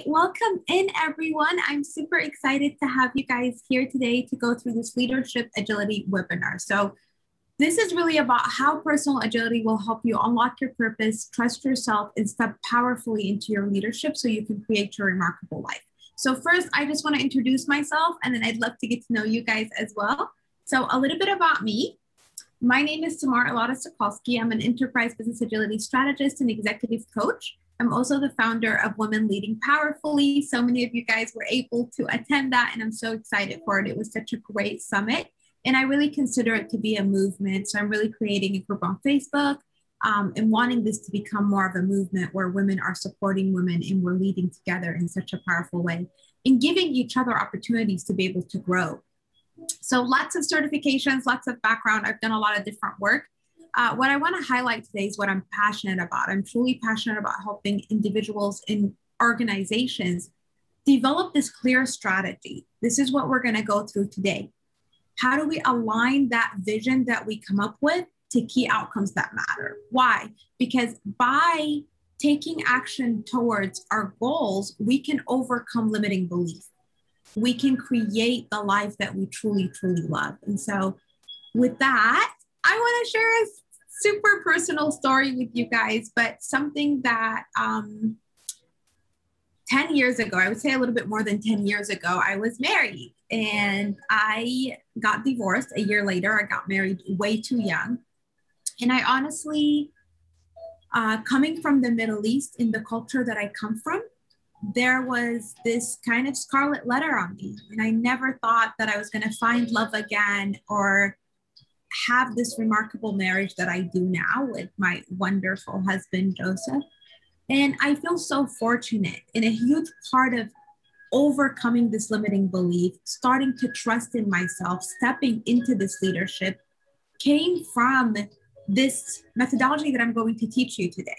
right, welcome in everyone. I'm super excited to have you guys here today to go through this Leadership Agility webinar. So this is really about how personal agility will help you unlock your purpose, trust yourself, and step powerfully into your leadership so you can create your remarkable life. So first, I just want to introduce myself, and then I'd love to get to know you guys as well. So a little bit about me. My name is Samar Elatta. I'm an enterprise business agility strategist and executive coach. I'm also the founder of Women Leading Powerfully. So many of you guys were able to attend that, and I'm so excited for it. It was such a great summit, and I really consider it to be a movement. So I'm really creating a group on Facebook and wanting this to become more of a movement where women are supporting women and we're leading together in such a powerful way and giving each other opportunities to be able to grow. So lots of certifications, lots of background. I've done a lot of different work. What I want to highlight today is what I'm passionate about. I'm truly passionate about helping individuals in organizations develop this clear strategy. This is what we're going to go through today. How do we align that vision that we come up with to key outcomes that matter? Why? Because by taking action towards our goals, we can overcome limiting belief. We can create the life that we truly, truly love. And so with that, I want to share a super personal story with you guys, but something that 10 years ago, I would say a little bit more than 10 years ago, I was married and I got divorced a year later. I got married way too young. And I honestly, coming from the Middle East in the culture that I come from, there was this kind of scarlet letter on me. And I never thought that I was going to find love again or have this remarkable marriage that I do now with my wonderful husband, Joseph. And I feel so fortunate, and a huge part of overcoming this limiting belief, starting to trust in myself, stepping into this leadership came from this methodology that I'm going to teach you today.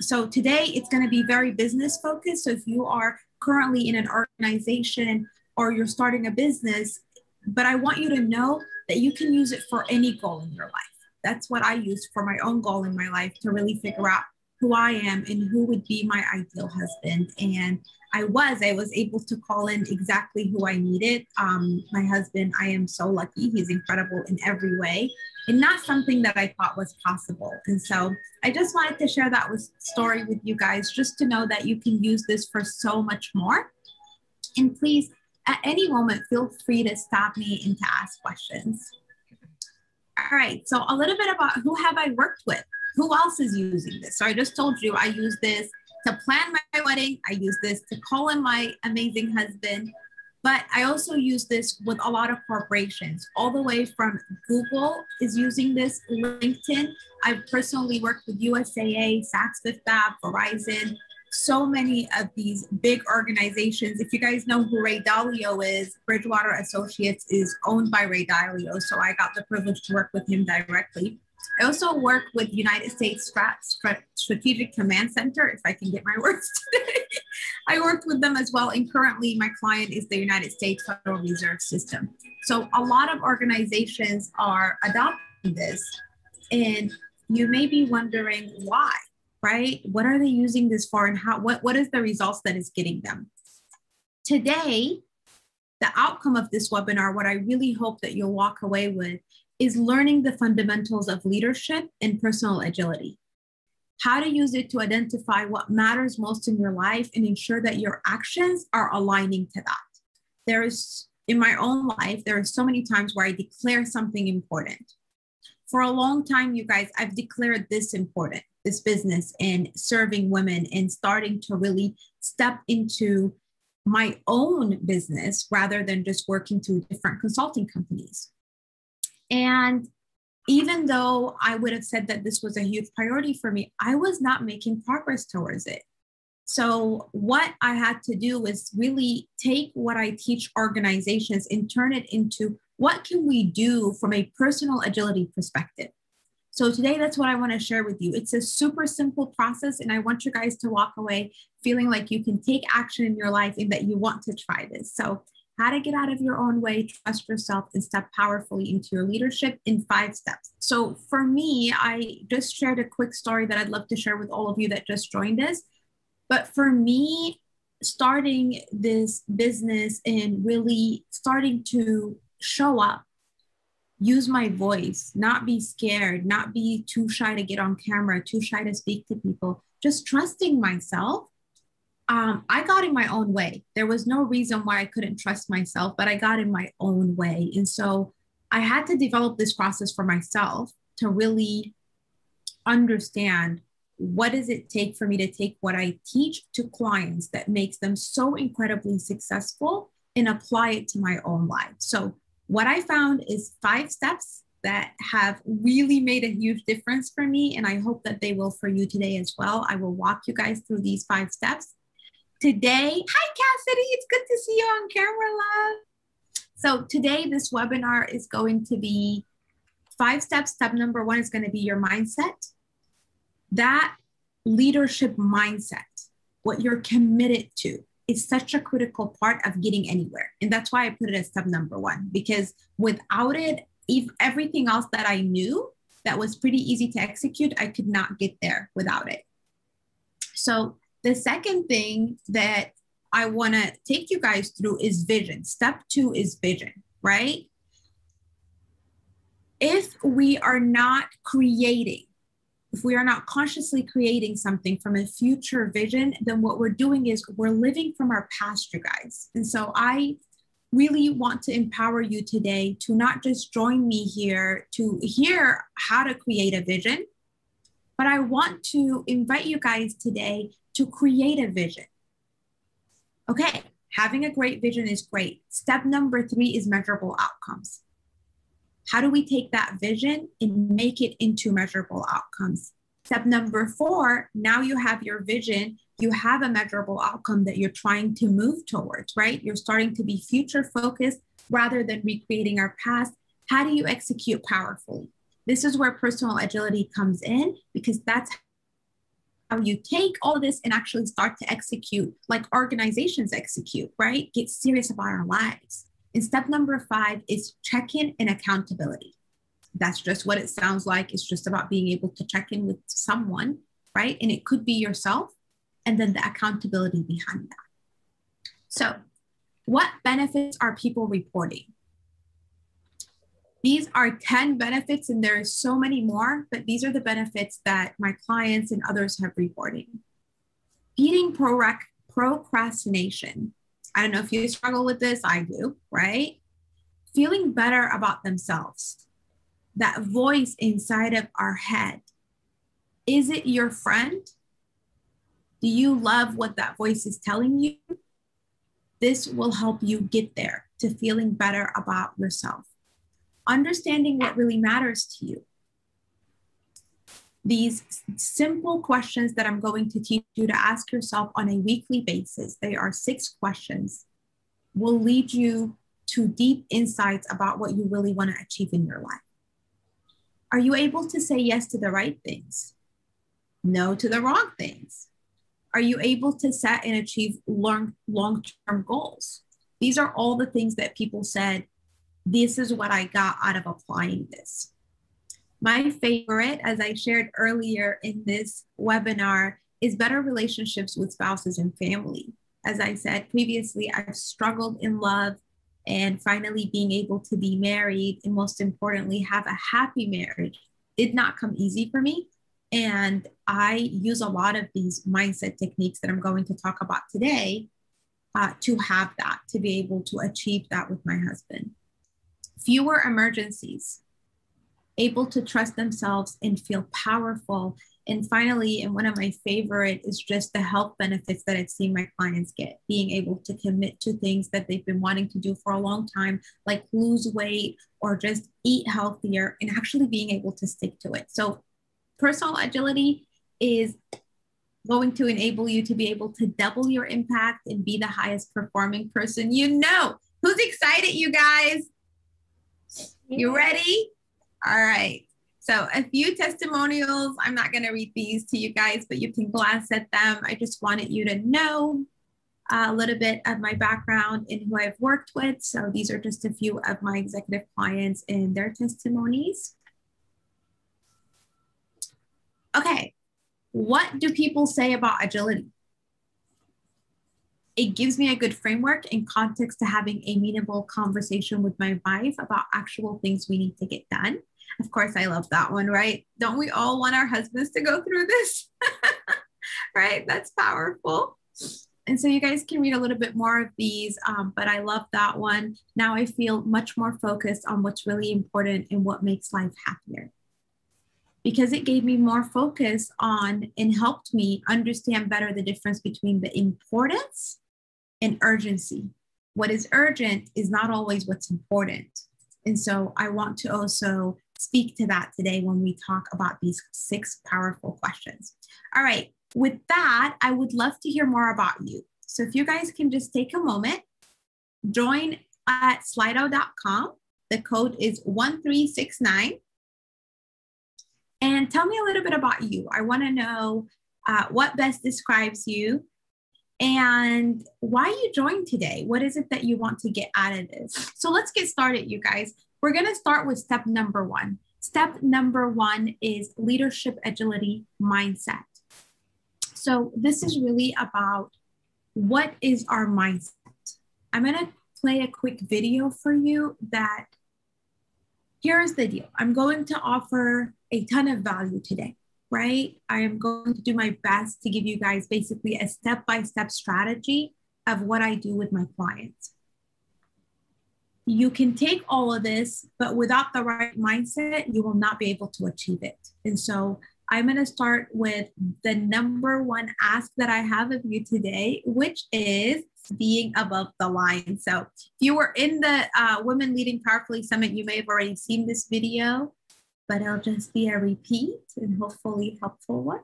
So today it's going to be very business focused. So if you are currently in an organization or you're starting a business, but I want you to know that you can use it for any goal in your life. That's what I used for my own goal in my life to really figure out who I am and who would be my ideal husband. And I was able to call in exactly who I needed. My husband, I am so lucky. He's incredible in every way, and not something that I thought was possible. And so I just wanted to share that story with you guys, just to know that you can use this for so much more. And please, at any moment, feel free to stop me and to ask questions. All right, so a little bit about who have I worked with? Who else is using this? So I just told you I use this to plan my wedding. I use this to call in my amazing husband, but I also use this with a lot of corporations, all the way from Google is using this, LinkedIn. I've personally worked with USAA, Saks Fifth Ave, Verizon, so many of these big organizations. If you guys know who Ray Dalio is, Bridgewater Associates is owned by Ray Dalio, so I got the privilege to work with him directly. I also work with United States Strategic Command Center, if I can get my words today. I worked with them as well, and currently my client is the United States Federal Reserve System. So a lot of organizations are adopting this, and you may be wondering why, right? What are they using this for, and how? What is the results that is getting them? Today, the outcome of this webinar, what I really hope that you'll walk away with is learning the fundamentals of leadership and personal agility. How to use it to identify what matters most in your life and ensure that your actions are aligning to that. There is, in my own life, there are so many times where I declare something important. For a long time, you guys, I've declared this important, this business and serving women and starting to really step into my own business rather than just working through different consulting companies. And even though I would have said that this was a huge priority for me, I was not making progress towards it. So what I had to do was really take what I teach organizations and turn it into what can we do from a personal agility perspective. So today, that's what I want to share with you. It's a super simple process, and I want you guys to walk away feeling like you can take action in your life and that you want to try this. So how to get out of your own way, trust yourself, and step powerfully into your leadership in 5 steps. So for me, I just shared a quick story that I'd love to share with all of you that just joined us. But for me, starting this business and really starting to show up, use my voice, not be scared, not be too shy to get on camera, too shy to speak to people, just trusting myself. I got in my own way. There was no reason why I couldn't trust myself, but I got in my own way. And so I had to develop this process for myself to really understand what does it take for me to take what I teach to clients that makes them so incredibly successful and apply it to my own life. So what I found is 5 steps that have really made a huge difference for me, and I hope that they will for you today as well. I will walk you guys through these 5 steps today. Hi, Cassidy. It's good to see you on camera, love. So today, this webinar is going to be 5 steps. Step number 1 is going to be your mindset. That leadership mindset, what you're committed to, is such a critical part of getting anywhere. And that's why I put it as step number 1, because without it, if everything else that I knew that was pretty easy to execute, I could not get there without it. So the second thing that I want to take you guys through is vision. Step 2 is vision, right? If we are not creating, if we are not consciously creating something from a future vision, then what we're doing is we're living from our past, you guys. And so I really want to empower you today to not just join me here to hear how to create a vision, but I want to invite you guys today to create a vision. Okay, having a great vision is great. Step number 3 is measurable outcomes. How do we take that vision and make it into measurable outcomes? Step number 4, now you have your vision, you have a measurable outcome that you're trying to move towards, right? You're starting to be future focused rather than recreating our past. How do you execute powerfully? This is where personal agility comes in, because that's how you take all this and actually start to execute like organizations execute, right? Get serious about our lives. And step number 5 is check-in and accountability. That's just what it sounds like. It's just about being able to check in with someone, right? And it could be yourself, and then the accountability behind that. So what benefits are people reporting? These are 10 benefits, and there is so many more, but these are the benefits that my clients and others have reported. Beating procrastination. I don't know if you struggle with this, I do, right? Feeling better about themselves. That voice inside of our head. Is it your friend? Do you love what that voice is telling you? This will help you get there to feeling better about yourself. Understanding what really matters to you. These simple questions that I'm going to teach you to ask yourself on a weekly basis, they are 6 questions, will lead you to deep insights about what you really want to achieve in your life. Are you able to say yes to the right things? No to the wrong things? Are you able to set and achieve long-term goals? These are all the things that people said, this is what I got out of applying this. My favorite, as I shared earlier in this webinar, is better relationships with spouses and family. As I said previously, I've struggled in love, and finally being able to be married and most importantly, have a happy marriage did not come easy for me. And I use a lot of these mindset techniques that I'm going to talk about today to have that, to be able to achieve that with my husband. Fewer emergencies. Able to trust themselves and feel powerful. And finally, and one of my favorite is just the health benefits that I've seen my clients get, being able to commit to things that they've been wanting to do for a long time, like lose weight or just eat healthier, and actually being able to stick to it. So personal agility is going to enable you to be able to double your impact and be the highest performing person you know. Who's excited, you guys? You ready? All right, so a few testimonials. I'm not going to read these to you guys, but you can glance at them. I just wanted you to know a little bit of my background and who I've worked with. So these are just a few of my executive clients and their testimonies. Okay, what do people say about agility? It gives me a good framework and context to having a meaningful conversation with my wife about actual things we need to get done. Of course, I love that one, right? Don't we all want our husbands to go through this? Right? That's powerful. And so you guys can read a little bit more of these, but I love that one. Now I feel much more focused on what's really important and what makes life happier. Because it gave me more focus on and helped me understand better the difference between the importance and urgency. What is urgent is not always what's important. And so I want to also speak to that today when we talk about these 6 powerful questions. All right. With that, I would love to hear more about you. So if you guys can just take a moment, join at slido.com. The code is 1369. And tell me a little bit about you. I want to know what best describes you and why you joined today. What is it that you want to get out of this? So let's get started, you guys. We're going to start with step number 1. Step number 1 is leadership agility mindset. So this is really about what is our mindset. I'm going to play a quick video for you that here's the deal. I'm going to offer a ton of value today, right? I am going to do my best to give you guys basically a step-by-step strategy of what I do with my clients. You can take all of this, but without the right mindset, you will not be able to achieve it. And so I'm going to start with the number 1 ask that I have of you today, which is being above the line. So if you were in the Women Leading Powerfully Summit, you may have already seen this video, but it'll just be a repeat and hopefully helpful one.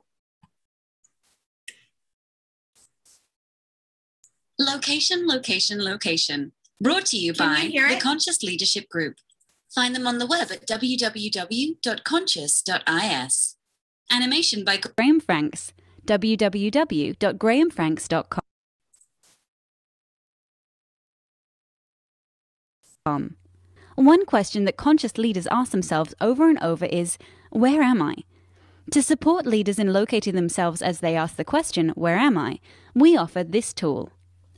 Location, location, location. Brought to you by the Conscious Leadership Group. Find them on the web at www.conscious.is. Animation by Graham Franks, www.grahamfranks.com. One question that conscious leaders ask themselves over and over is, where am I? To support leaders in locating themselves as they ask the question, where am I? We offer this tool,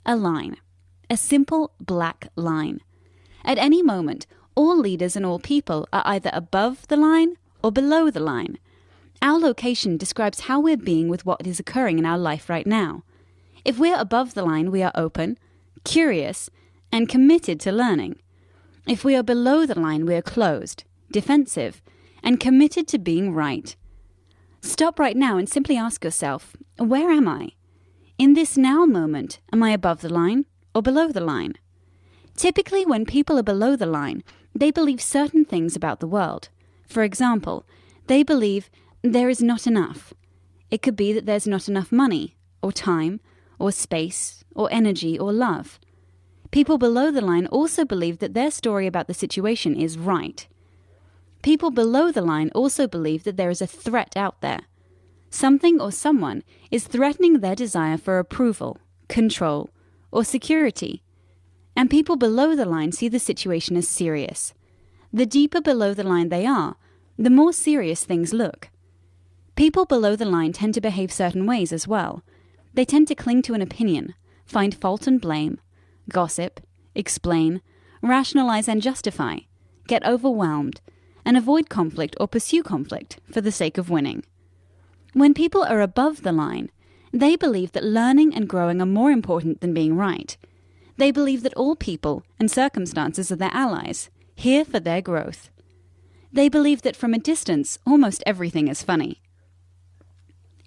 a line, a simple black line. At any moment, all leaders and all people are either above the line or below the line. Our location describes how we're being with what is occurring in our life right now. If we're above the line, we are open, curious, and committed to learning. If we are below the line, we are closed, defensive, and committed to being right. Stop right now and simply ask yourself, where am I? In this now moment, am I above the line or below the line? Typically, when people are below the line, they believe certain things about the world. For example, they believe there is not enough. It could be that there's not enough money, or time, or space, or energy, or love. People below the line also believe that their story about the situation is right. People below the line also believe that there is a threat out there. Something or someone is threatening their desire for approval, control, or security. And people below the line see the situation as serious. The deeper below the line they are, the more serious things look. People below the line tend to behave certain ways as well. They tend to cling to an opinion, find fault and blame, gossip, explain, rationalize and justify, get overwhelmed, and avoid conflict or pursue conflict for the sake of winning. When people are above the line, they believe that learning and growing are more important than being right. They believe that all people and circumstances are their allies, here for their growth. They believe that from a distance, almost everything is funny.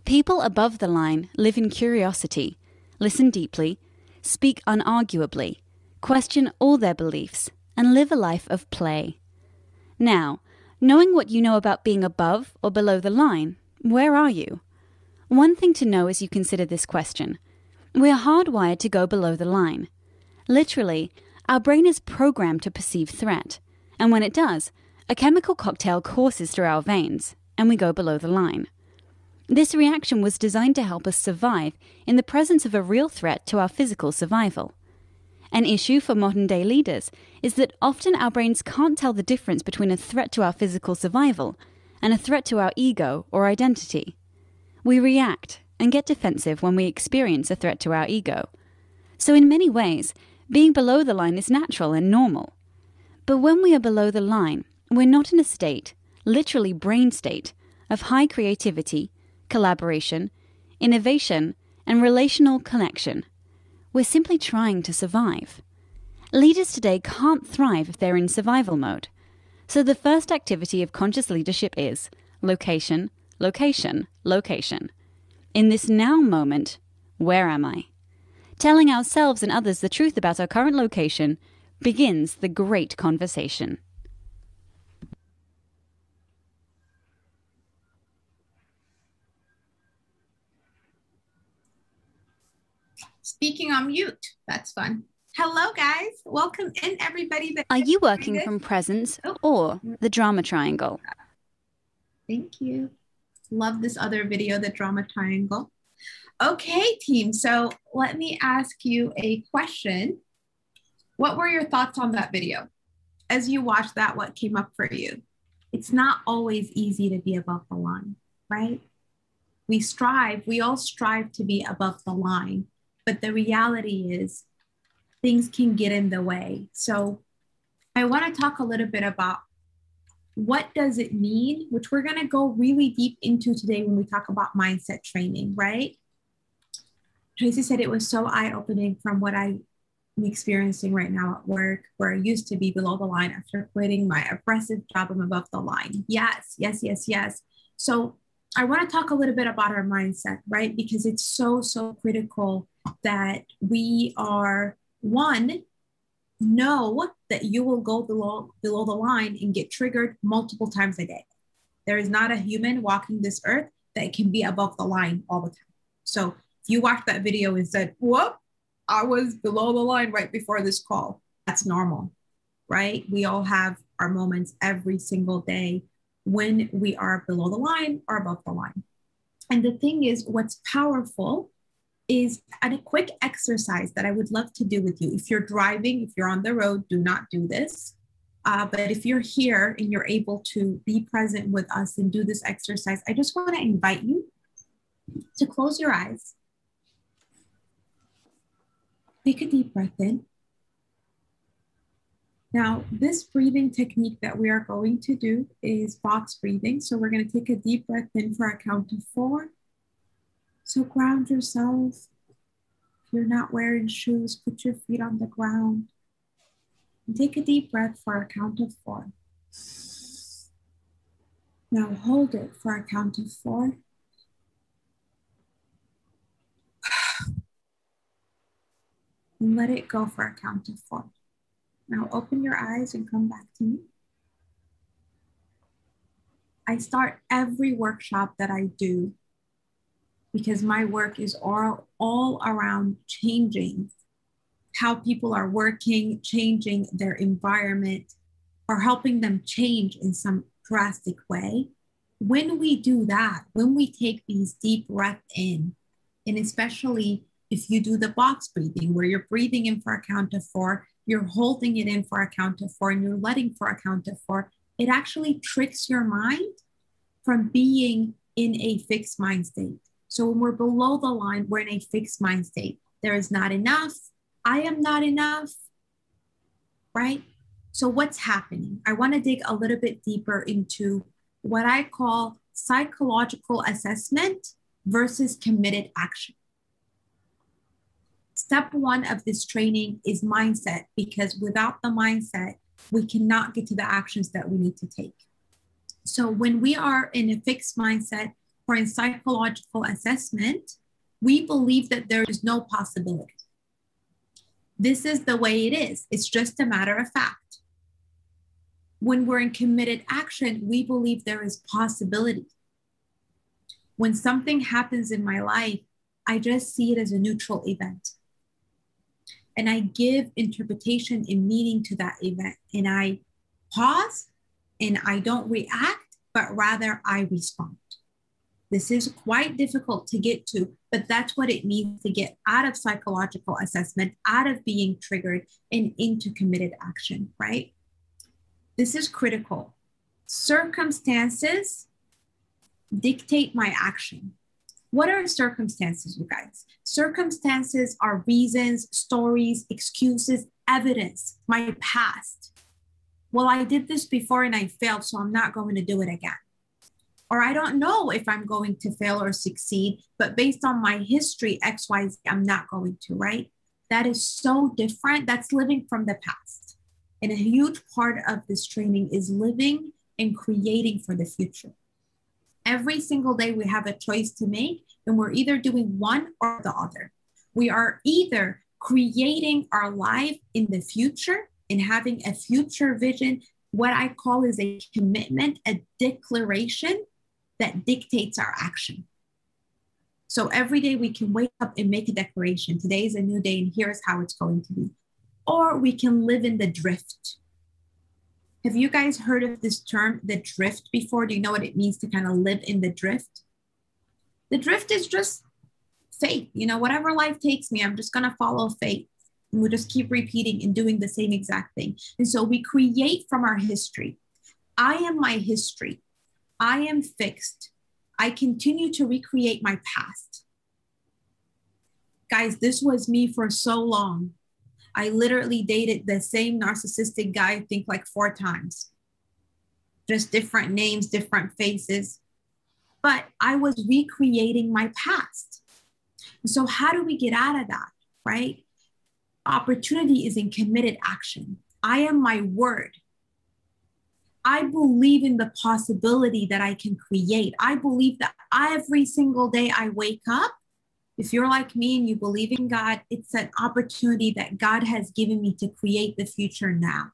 People above the line live in curiosity, listen deeply, speak unarguably, question all their beliefs, and live a life of play. Now, knowing what you know about being above or below the line, where are you? One thing to know as you consider this question. We are hardwired to go below the line. Literally, our brain is programmed to perceive threat, and when it does, a chemical cocktail courses through our veins, and we go below the line. This reaction was designed to help us survive in the presence of a real threat to our physical survival. An issue for modern-day leaders is that often our brains can't tell the difference between a threat to our physical survival and a threat to our ego or identity. We react and get defensive when we experience a threat to our ego. So in many ways, being below the line is natural and normal. But when we are below the line, we're not in a state, literally brain state, of high creativity, collaboration, innovation, and relational connection. We're simply trying to survive. Leaders today can't thrive if they're in survival mode. So the first activity of conscious leadership is location, location, location. In this now moment, where am I? Telling ourselves and others the truth about our current location begins the great conversation. Speaking on mute. That's fun. Hello, guys. Welcome in, everybody. Are you working from presence or the drama triangle? Thank you. Love this other video, the drama triangle. Okay, team. So let me ask you a question. What were your thoughts on that video? As you watched that, what came up for you? It's not always easy to be above the line, right? We strive. We all strive to be above the line. But the reality is things can get in the way. So I want to talk a little bit about what does it mean, which we're going to go really deep into today when we talk about mindset training, right? Tracy said it was so eye-opening from what I'm experiencing right now at work, where I used to be below the line after quitting my oppressive job. I'm above the line. Yes, yes, yes, yes. So I want to talk a little bit about our mindset, right? Because it's so, so critical that we are, one, know that you will go below the line and get triggered multiple times a day. There is not a human walking this earth that can be above the line all the time. So if you watched that video and said, whoop, I was below the line right before this call, that's normal, right? We all have our moments every single day when we are below the line or above the line. And the thing is, what's powerful is a quick exercise that I would love to do with you. If you're driving, if you're on the road, do not do this. But if you're here and you're able to be present with us and do this exercise, I just want to invite you to close your eyes. Take a deep breath in. Now, this breathing technique that we are going to do is box breathing. So we're going to take a deep breath in for a count of four. So ground yourself. If you're not wearing shoes, put your feet on the ground. And take a deep breath for a count of four. Now hold it for a count of four. And let it go for a count of four. Now open your eyes and come back to me. I start every workshop that I do because my work is all around changing how people are working, changing their environment, or helping them change in some drastic way. When we do that, when we take these deep breaths in, and especially if you do the box breathing where you're breathing in for a count of four, you're holding it in for a count of four, and you're letting for a count of four, it actually tricks your mind from being in a fixed mind state. So when we're below the line, we're in a fixed mind state. There is not enough. I am not enough, right? So what's happening? I want to dig a little bit deeper into what I call psychological assessment versus committed action. Step one of this training is mindset, because without the mindset, we cannot get to the actions that we need to take. So when we are in a fixed mindset or in psychological assessment, we believe that there is no possibility. This is the way it is. It's just a matter of fact. When we're in committed action, we believe there is possibility. When something happens in my life, I just see it as a neutral event. And I give interpretation and meaning to that event. And I pause and I don't react, but rather I respond. This is quite difficult to get to, but that's what it means to get out of psychological assessment, out of being triggered and into committed action, right? This is critical. Circumstances dictate my action. What are circumstances, you guys? Circumstances are reasons, stories, excuses, evidence, my past. Well, I did this before and I failed, so I'm not going to do it again. Or I don't know if I'm going to fail or succeed, but based on my history, X, Y, Z, I'm not going to, right? That is so different. That's living from the past. And a huge part of this training is living and creating for the future. Every single day we have a choice to make, and we're either doing one or the other. We are either creating our life in the future and having a future vision. What I call is a commitment, a declaration that dictates our action. So every day we can wake up and make a declaration. Today is a new day and here's how it's going to be. Or we can live in the drift. Have you guys heard of this term, the drift, before? Do you know what it means to kind of live in the drift? The drift is just fate. You know, whatever life takes me, I'm just going to follow fate. And we just keep repeating and doing the same exact thing. And so we create from our history. I am my history. I am fixed. I continue to recreate my past. Guys, this was me for so long. I literally dated the same narcissistic guy, I think like 4 times. Just different names, different faces. But I was recreating my past. So how do we get out of that, right? Opportunity is in committed action. I am my word. I believe in the possibility that I can create. I believe that every single day I wake up, if you're like me and you believe in God, it's an opportunity that God has given me to create the future now.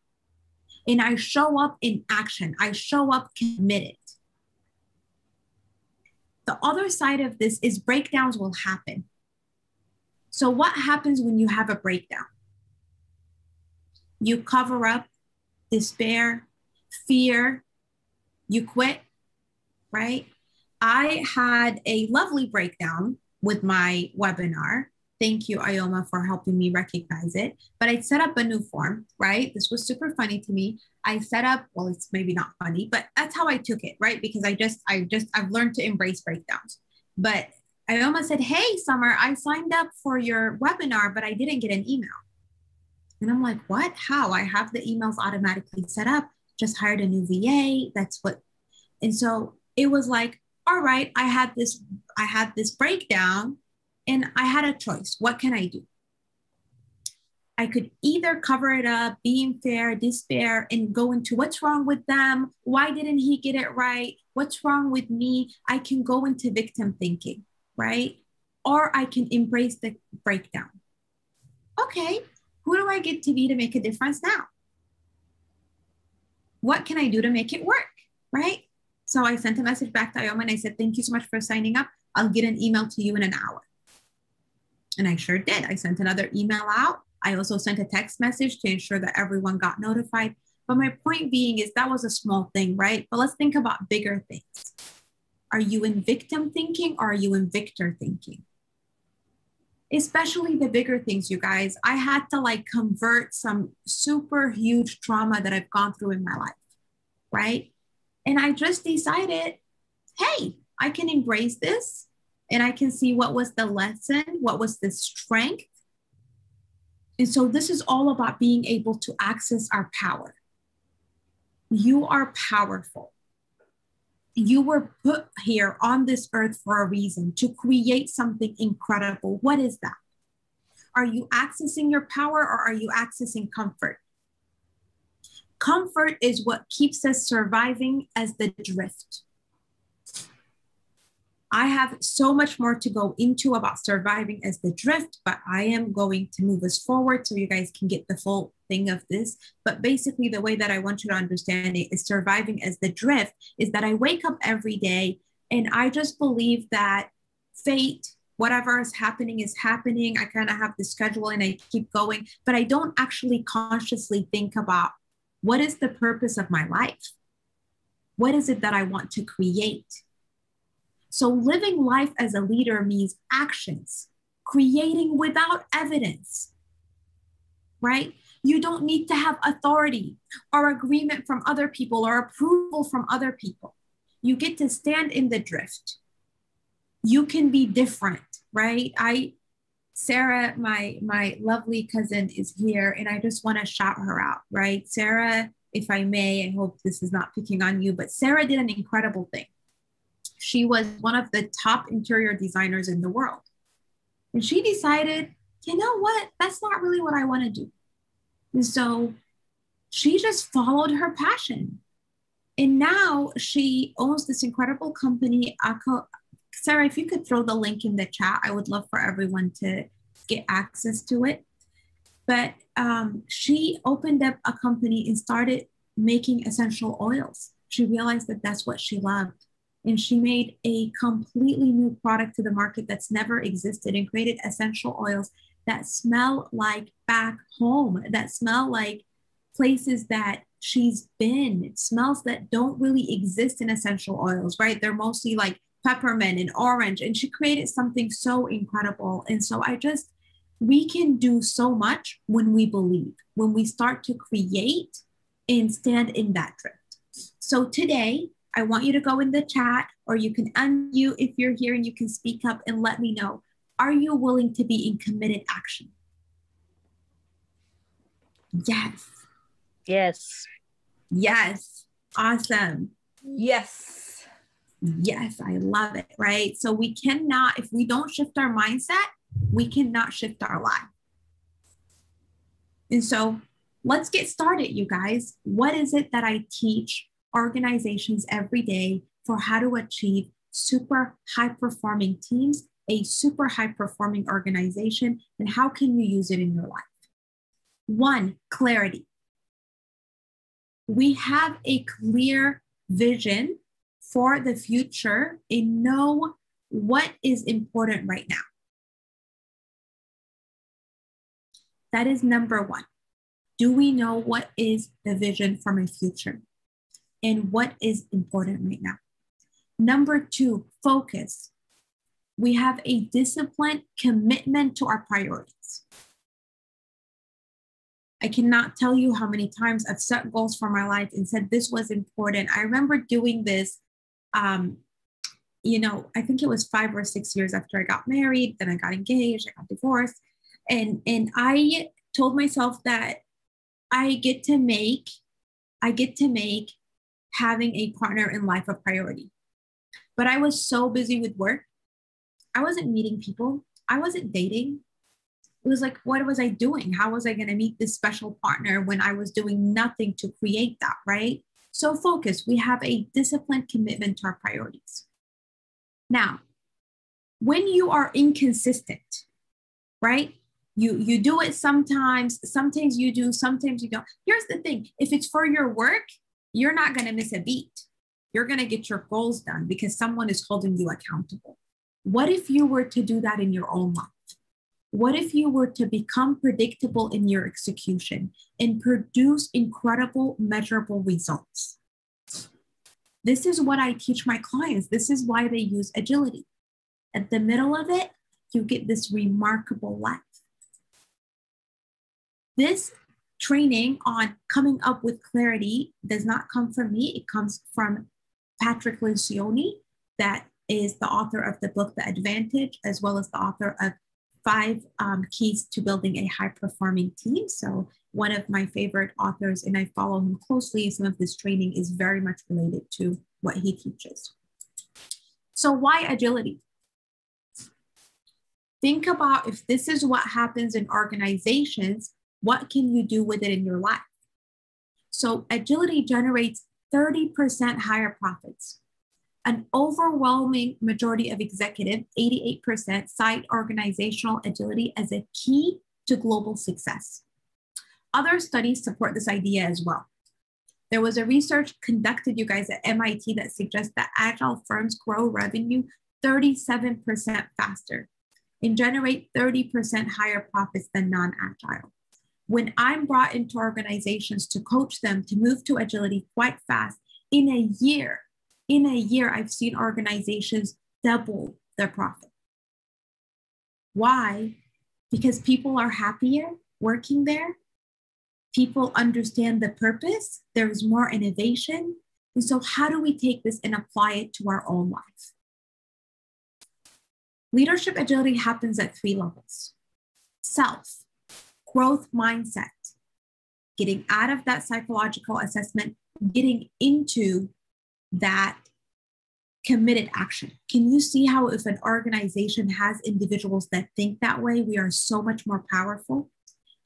And I show up in action. I show up committed. The other side of this is breakdowns will happen. So what happens when you have a breakdown? You cover up, despair, fear, you quit, right? I had a lovely breakdown with my webinar. Thank you, Ioma, for helping me recognize it. But I set up a new form, right? This was super funny to me. I set up, well, it's maybe not funny, but that's how I took it, right? Because I've learned to embrace breakdowns. But Ioma said, hey, Summer, I signed up for your webinar, but I didn't get an email. And I'm like, what? How? I have the emails automatically set up, just hired a new VA. That's what. And so it was like, all right, I had this breakdown and I had a choice. What can I do? I could either cover it up, be in fear, despair, and go into what's wrong with them. Why didn't he get it right? What's wrong with me? I can go into victim thinking, right? Or I can embrace the breakdown. Okay, who do I get to be to make a difference now? What can I do to make it work, right? So I sent a message back to Ioma and I said, thank you so much for signing up. I'll get an email to you in an hour. And I sure did. I sent another email out. I also sent a text message to ensure that everyone got notified. But my point being is that was a small thing, right? But let's think about bigger things. Are you in victim thinking or are you in victor thinking? Especially the bigger things, you guys. I had to like convert some super huge trauma that I've gone through in my life, right? And I just decided, hey, I can embrace this and I can see what was the lesson, what was the strength. And so this is all about being able to access our power. You are powerful. You were put here on this earth for a reason, to create something incredible. What is that? Are you accessing your power or are you accessing comfort? Comfort is what keeps us surviving as the drift. I have so much more to go into about surviving as the drift, but I am going to move us forward so you guys can get the full thing of this. But basically the way that I want you to understand it is surviving as the drift is that I wake up every day and I just believe that fate, whatever is happening. I kind of have the schedule and I keep going, but I don't actually consciously think about, what is the purpose of my life? What is it that I want to create? So living life as a leader means actions, creating without evidence, right? You don't need to have authority or agreement from other people or approval from other people. You get to stand in the drift. you can be different, right? Sarah, my lovely cousin, is here, and I just want to shout her out, right? Sarah, if I may, I hope this is not picking on you, but Sarah did an incredible thing. She was one of the top interior designers in the world. And she decided, you know what? That's not really what I want to do. And so she just followed her passion. And now she owns this incredible company. Sarah, if you could throw the link in the chat, I would love for everyone to get access to it. But she opened up a company and started making essential oils. She realized that that's what she loved. And she made a completely new product to the market that's never existed and created essential oils that smell like back home, that smell like places that she's been. It smells that don't really exist in essential oils, right? They're mostly like peppermint and orange. And she created something so incredible. And so we can do so much when we believe, when we start to create and stand in that drift. So today, I want you to go in the chat, or you can unmute if you're here and you can speak up and let me know. Are you willing to be in committed action? Yes. Yes. Yes. Awesome. Yes. Yes. I love it. Right. So we cannot, if we don't shift our mindset, we cannot shift our life. And so let's get started, you guys. What is it that I teach organizations every day for how to achieve super high performing teams, a super high performing organization, and how can you use it in your life? One, clarity. We have a clear vision for the future and know what is important right now. That is number one. Do we know what is the vision for my future? And what is important right now? Number two, focus. We have a disciplined commitment to our priorities. I cannot tell you how many times I've set goals for my life and said this was important. I remember doing this, I think it was 5 or 6 years after I got married, then I got engaged, I got divorced. And I told myself that I get to make having a partner in life a priority. But I was so busy with work. I wasn't meeting people. I wasn't dating. It was like, what was I doing? How was I going to meet this special partner when I was doing nothing to create that, right? So focus, we have a disciplined commitment to our priorities. Now, when you are inconsistent, right? You do it sometimes you do, sometimes you don't. Here's the thing, if it's for your work, you're not going to miss a beat. You're going to get your goals done because someone is holding you accountable. What if you were to do that in your own life? What if you were to become predictable in your execution and produce incredible, measurable results? This is what I teach my clients. This is why they use agility. At the middle of it, you get this remarkable life. This training on coming up with clarity does not come from me. It comes from Patrick Lencioni, that is the author of the book, The Advantage, as well as the author of 5 Keys to Building a High-Performing Team. So one of my favorite authors, and I follow him closely. Some of this training is very much related to what he teaches. So why agility? Think about if this is what happens in organizations, what can you do with it in your life? So agility generates 30% higher profits. An overwhelming majority of executives, 88%, cite organizational agility as a key to global success. Other studies support this idea as well. There was a research conducted, you guys, at MIT that suggests that agile firms grow revenue 37% faster and generate 30% higher profits than non-agile. When I'm brought into organizations to coach them to move to agility quite fast, in a year, I've seen organizations double their profit. Why? Because people are happier working there. People understand the purpose. There is more innovation. And so how do we take this and apply it to our own life? Leadership agility happens at three levels: self, growth mindset, getting out of that psychological assessment, getting into that committed action. Can you see how if an organization has individuals that think that way, we are so much more powerful?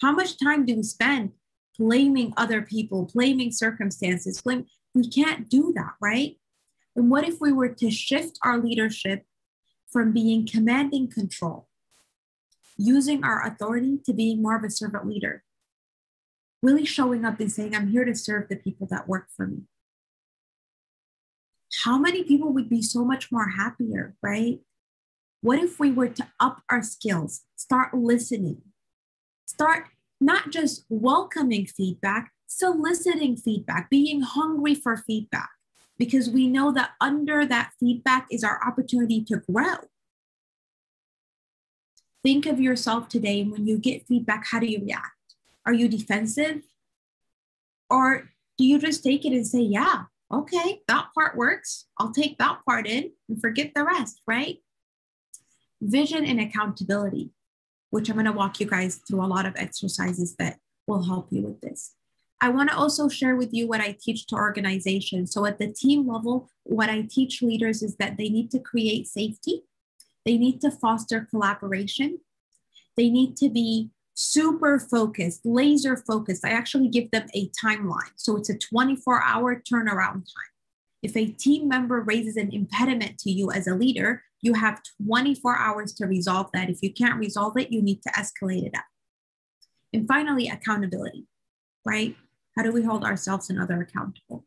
How much time do we spend blaming other people, blaming circumstances? We can't do that, right? And what if we were to shift our leadership from being command and control, using our authority, to being more of a servant leader? Really showing up and saying, I'm here to serve the people that work for me. How many people would be so much more happier, right? What if we were to up our skills, start listening, start not just welcoming feedback, soliciting feedback, being hungry for feedback, because we know that under that feedback is our opportunity to grow. Think of yourself today, and when you get feedback, how do you react? Are you defensive? Or do you just take it and say, yeah, okay, that part works. I'll take that part in and forget the rest, right? Vision and accountability, which I'm going to walk you guys through a lot of exercises that will help you with this. I want to also share with you what I teach to organizations. So at the team level, what I teach leaders is that they need to create safety. They need to foster collaboration. They need to be super focused, laser focused. I actually give them a timeline. So it's a 24-hour turnaround time. If a team member raises an impediment to you as a leader, you have 24 hours to resolve that. If you can't resolve it, you need to escalate it up. And finally, accountability, right? How do we hold ourselves and others accountable?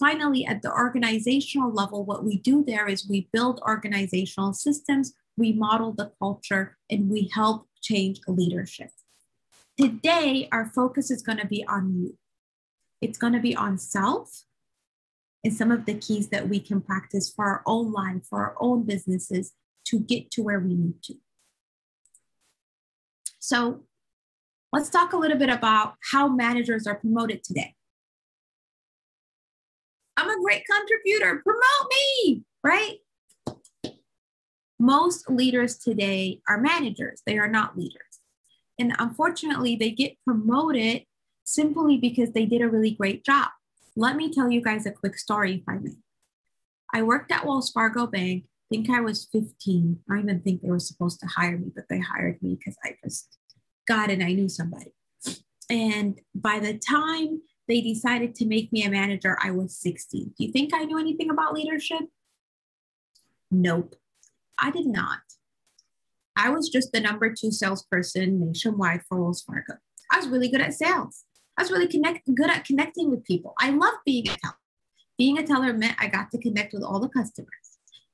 Finally, at the organizational level, what we do there is we build organizational systems, we model the culture, and we help change leadership. Today, our focus is going to be on you. It's going to be on self and some of the keys that we can practice for our own life, for our own businesses, to get to where we need to. So let's talk a little bit about how managers are promoted today. I'm a great contributor, promote me, right? Most leaders today are managers. They are not leaders. And unfortunately, they get promoted simply because they did a really great job. Let me tell you guys a quick story, if I may. I worked at Wells Fargo Bank. I think I was 15. I don't even think they were supposed to hire me, but they hired me because I just got it. I knew somebody. And by the time they decided to make me a manager, I was 16. Do you think I knew anything about leadership? Nope. I did not. I was just the number 2 salesperson nationwide for Wells Fargo. I was really good at sales. I was really good at connecting with people. I loved being a teller. Being a teller meant I got to connect with all the customers.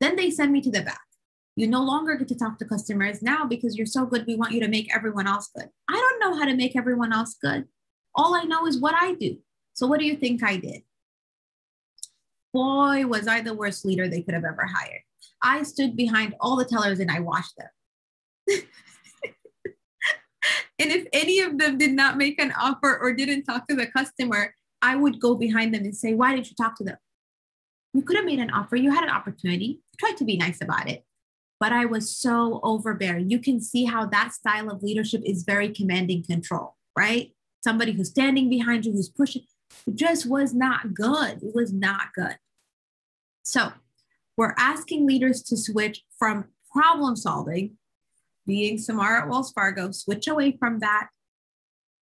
Then they send me to the back. You no longer get to talk to customers now because you're so good, we want you to make everyone else good. I don't know how to make everyone else good. All I know is what I do. So what do you think I did? Boy, was I the worst leader they could have ever hired. I stood behind all the tellers and I watched them. And if any of them did not make an offer or didn't talk to the customer, I would go behind them and say, why didn't you talk to them? You could have made an offer. You had an opportunity. I tried to be nice about it, but I was so overbearing. You can see how that style of leadership is very commanding control, right? Somebody who's standing behind you, who's pushing, it just was not good. It was not good. So we're asking leaders to switch from problem solving, being Samar at Wells Fargo, switch away from that,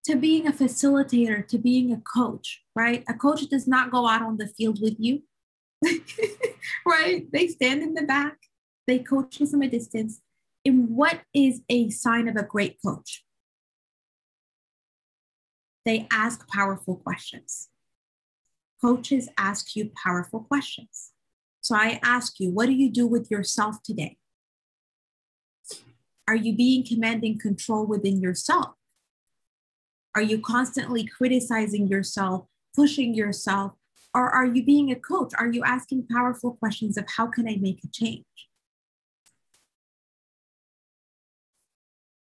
to being a facilitator, to being a coach, right? A coach does not go out on the field with you, right? They stand in the back, they coach you from a distance. And what is a sign of a great coach? They ask powerful questions. Coaches ask you powerful questions. So I ask you, what do you do with yourself today? Are you being command and control within yourself? Are you constantly criticizing yourself, pushing yourself? Or are you being a coach? Are you asking powerful questions of how can I make a change?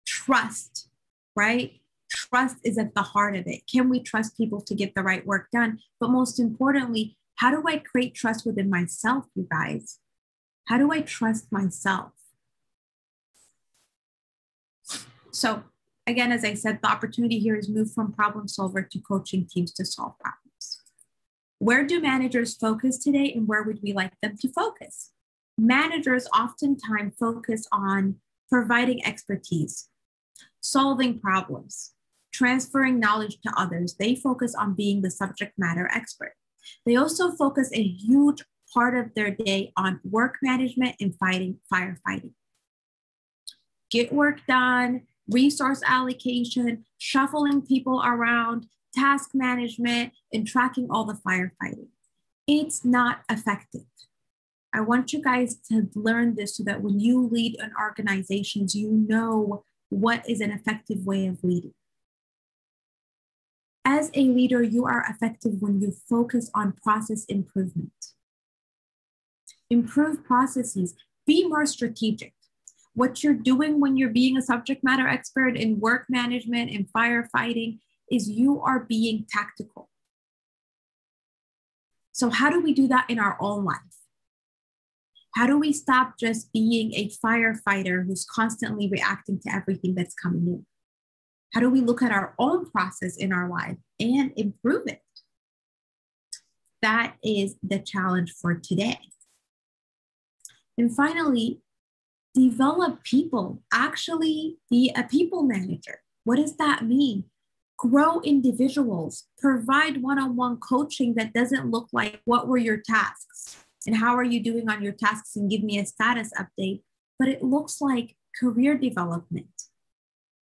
Trust, right? Trust is at the heart of it. Can we trust people to get the right work done? But most importantly, how do I create trust within myself, you guys? How do I trust myself? So again, as I said, the opportunity here is move from problem solver to coaching teams to solve problems. Where do managers focus today, and where would we like them to focus? Managers oftentimes focus on providing expertise, solving problems, transferring knowledge to others. They focus on being the subject matter expert. They also focus a huge part of their day on work management and firefighting. Get work done, resource allocation, shuffling people around, task management, and tracking all the firefighting. It's not effective. I want you guys to learn this so that when you lead an organization, you know what is an effective way of leading. As a leader, you are effective when you focus on process improvement. Improve processes, be more strategic. What you're doing when you're being a subject matter expert in work management and firefighting is you are being tactical. So how do we do that in our own life? How do we stop just being a firefighter who's constantly reacting to everything that's coming in? How do we look at our own process in our life and improve it? That is the challenge for today. And finally, develop people. Actually be a people manager. What does that mean? Grow individuals, provide one-on-one coaching that doesn't look like what were your tasks and how are you doing on your tasks and give me a status update, but it looks like career development.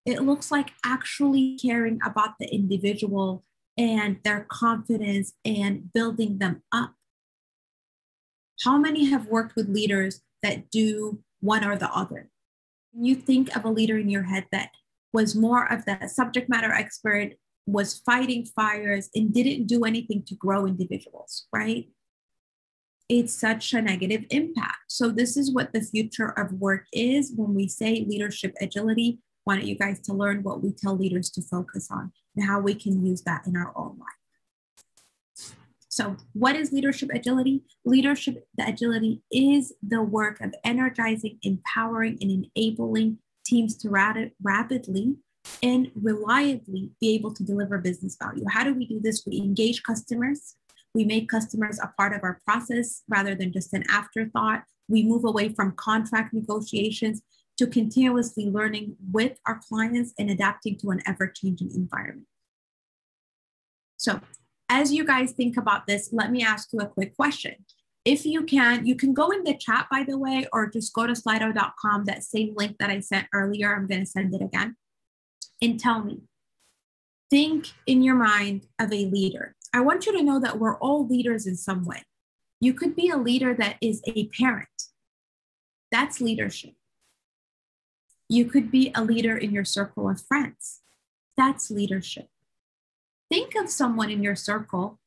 It looks like actually caring about the individual and their confidence and building them up. How many have worked with leaders that do one or the other? When you think of a leader in your head that was more of the subject matter expert, was fighting fires, and didn't do anything to grow individuals, right? It's such a negative impact. So this is what the future of work is when we say leadership agility. I want you guys to learn what we tell leaders to focus on and how we can use that in our own life. So what is leadership agility? Leadership agility is the work of energizing, empowering, and enabling teams to rapidly and reliably be able to deliver business value. How do we do this? We engage customers. We make customers a part of our process rather than just an afterthought. We move away from contract negotiations to continuously learning with our clients and adapting to an ever-changing environment. So as you guys think about this, let me ask you a quick question. If you can go in the chat, by the way, or just go to slido.com, that same link that I sent earlier, I'm going to send it again, and tell me, think in your mind of a leader. I want you to know that we're all leaders in some way. You could be a leader that is a parent. That's leadership. You could be a leader in your circle of friends. That's leadership. Think of someone in your circle.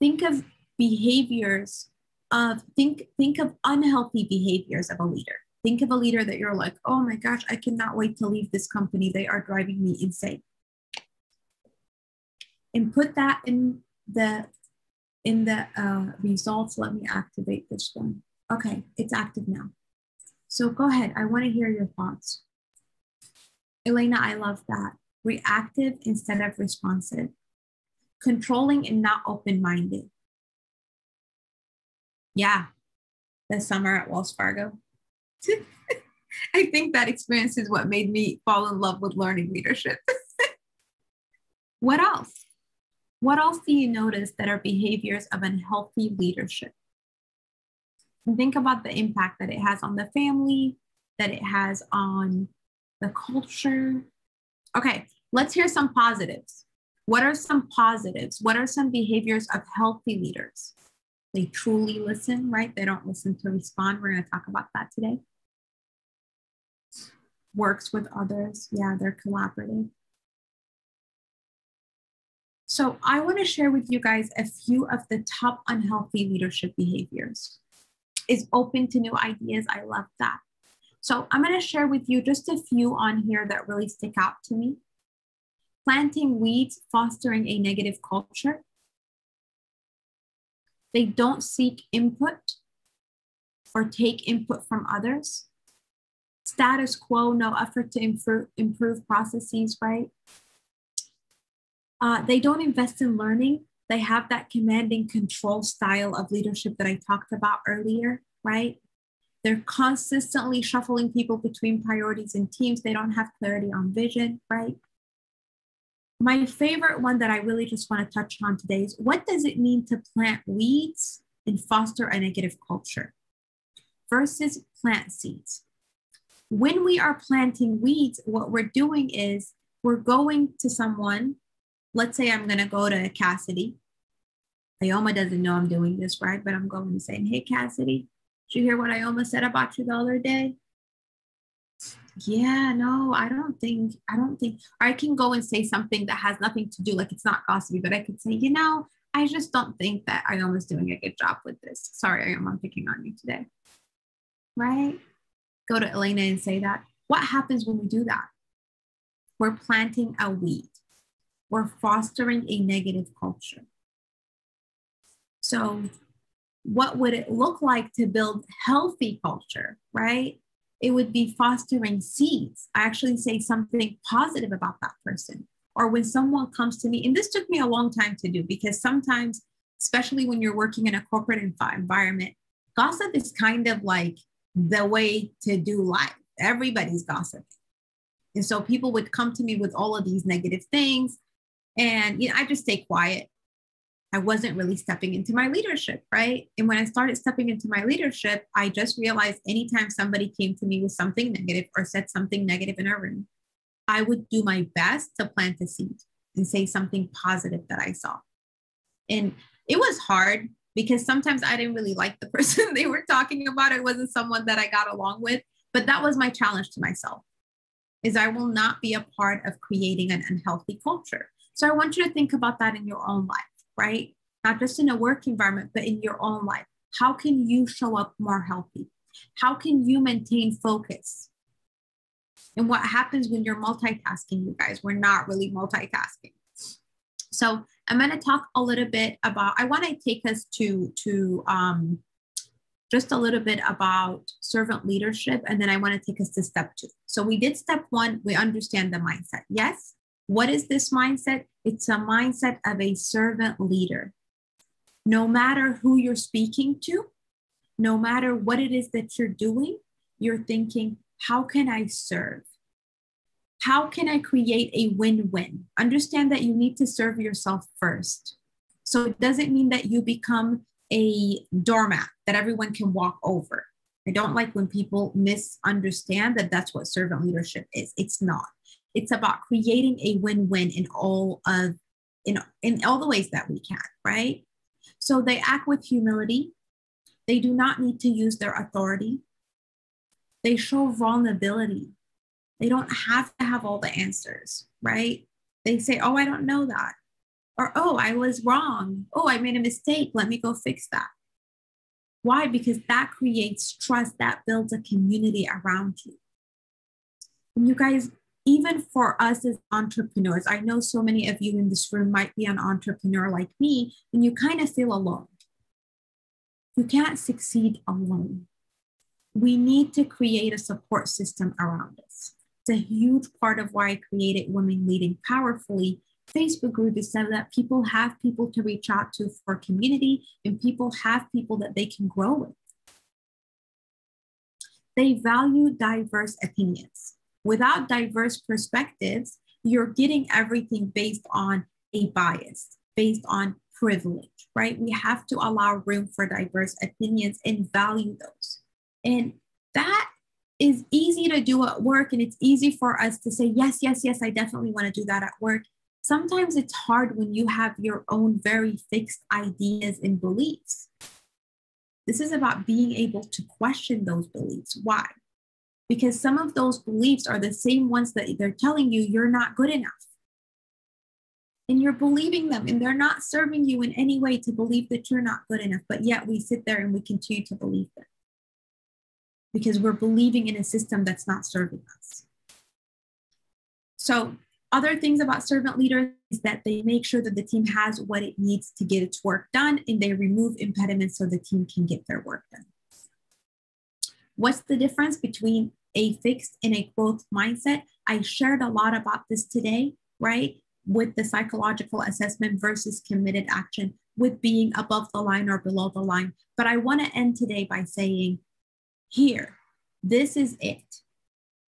Think of behaviors of, think of unhealthy behaviors of a leader. Think of a leader that you're like, oh my gosh, I cannot wait to leave this company. They are driving me insane. And put that in the results. Let me activate this one. Okay, it's active now. So go ahead. I want to hear your thoughts. Elena, I love that. Reactive instead of responsive. Controlling and not open-minded. Yeah, the summer at Wells Fargo. I think that experience is what made me fall in love with learning leadership. What else? What else do you notice that are behaviors of unhealthy leadership? And think about the impact that it has on the family, that it has on the culture. Okay, let's hear some positives. What are some positives? What are some behaviors of healthy leaders? They truly listen, right? They don't listen to respond. We're going to talk about that today. Works with others. Yeah, they're collaborative. So I want to share with you guys a few of the top unhealthy leadership behaviors. Is open to new ideas. I love that. So I'm going to share with you just a few on here that really stick out to me. Planting weeds, fostering a negative culture. They don't seek input or take input from others. status quo, no effort to improve processes, right? They don't invest in learning. They have that commanding control style of leadership that I talked about earlier, right? They're consistently shuffling people between priorities and teams. They don't have clarity on vision, right? My favorite one that I really just want to touch on today is, what does it mean to plant weeds and foster a negative culture versus plant seeds? When we are planting weeds, what we're doing is we're going to someone. Let's say I'm going to go to Cassidy. Ioma doesn't know I'm doing this, right? But I'm going to say, hey, Cassidy, did you hear what Ioma said about you the other day? Yeah, no, I don't think, or I can go and say something that has nothing to do, like it's not gossipy, but I could say, you know, I just don't think that Ioma's doing a good job with this. Sorry, Ioma, I'm picking on you today, right? Go to Elena and say that. What happens when we do that? We're planting a weed. We're fostering a negative culture. So what would it look like to build healthy culture, right? It would be fostering seeds. I actually say something positive about that person. Or when someone comes to me, and this took me a long time to do, because sometimes, especially when you're working in a corporate environment, gossip is kind of like the way to do life. Everybody's gossiping. And so people would come to me with all of these negative things. And you know, I just stay quiet. I wasn't really stepping into my leadership, right? And when I started stepping into my leadership, I just realized anytime somebody came to me with something negative or said something negative in a room, I would do my best to plant a seed and say something positive that I saw. And it was hard because sometimes I didn't really like the person they were talking about. It wasn't someone that I got along with, but that was my challenge to myself, is I will not be a part of creating an unhealthy culture. So I want you to think about that in your own life, right? Not just in a work environment, but in your own life. How can you show up more healthy? How can you maintain focus? And what happens when you're multitasking, you guys? We're not really multitasking. So I'm going to talk a little bit about, I want to take us to just a little bit about servant leadership, and then I want to take us to step two. So we did step one, we understand the mindset. Yes? What is this mindset? It's a mindset of a servant leader. No matter who you're speaking to, no matter what it is that you're doing, you're thinking, how can I serve? How can I create a win-win? Understand that you need to serve yourself first. So it doesn't mean that you become a doormat that everyone can walk over. I don't like when people misunderstand that that's what servant leadership is. It's not. It's about creating a win-win in all the ways that we can, right? So they act with humility. They do not need to use their authority. They show vulnerability. They don't have to have all the answers, right? They say, oh, I don't know that. Or, oh, I was wrong. Oh, I made a mistake. Let me go fix that. Why? Because that creates trust. That builds a community around you. And you guys, even for us as entrepreneurs, I know so many of you in this room might be an entrepreneur like me, and you kind of feel alone. You can't succeed alone. We need to create a support system around us. It's a huge part of why I created Women Leading Powerfully Facebook group, is so that people have people to reach out to for community, and people have people that they can grow with. They value diverse opinions. Without diverse perspectives, you're getting everything based on a bias, based on privilege, right? We have to allow room for diverse opinions and value those. And that is easy to do at work. And it's easy for us to say, yes, yes, yes, I definitely want to do that at work. Sometimes it's hard when you have your own very fixed ideas and beliefs. This is about being able to question those beliefs. Why? Because some of those beliefs are the same ones that they're telling you you're not good enough. And you're believing them, and they're not serving you in any way to believe that you're not good enough. But yet we sit there and we continue to believe them, because we're believing in a system that's not serving us. So other things about servant leaders is that they make sure that the team has what it needs to get its work done, and they remove impediments so the team can get their work done. What's the difference between a fixed and a growth mindset. I shared a lot about this today, right? With the psychological assessment versus committed action, with being above the line or below the line. But I want to end today by saying, here, this is it.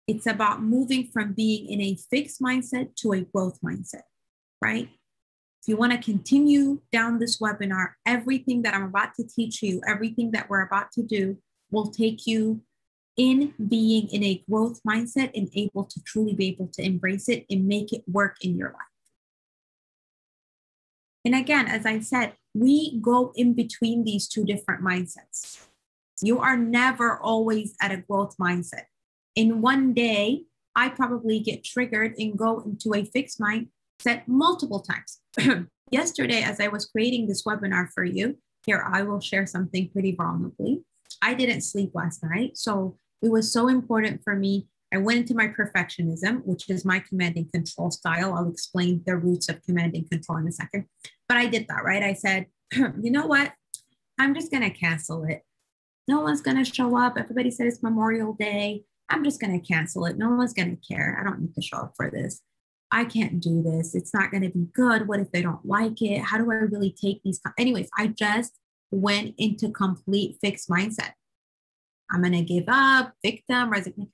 It's about moving from being in a fixed mindset to a growth mindset, right? If you want to continue down this webinar, everything that I'm about to teach you, everything that we're about to do will take you in being in a growth mindset and able to truly be able to embrace it and make it work in your life. And again, as I said, we go in between these two different mindsets. You are never always at a growth mindset. In one day, I probably get triggered and go into a fixed mindset multiple times. Yesterday, as I was creating this webinar for you, here I will share something pretty vulnerably. I didn't sleep last night, so it was so important for me. I went into my perfectionism, which is my command and control style. I'll explain the roots of command and control in a second. But I did that, right? I said, you know what? I'm just going to cancel it. No one's going to show up. Everybody said it's Memorial Day. I'm just going to cancel it. No one's going to care. I don't need to show up for this. I can't do this. It's not going to be good. What if they don't like it? How do I really take these? Anyways, I just went into complete fixed mindset. I'm going to give up, victim, resignation.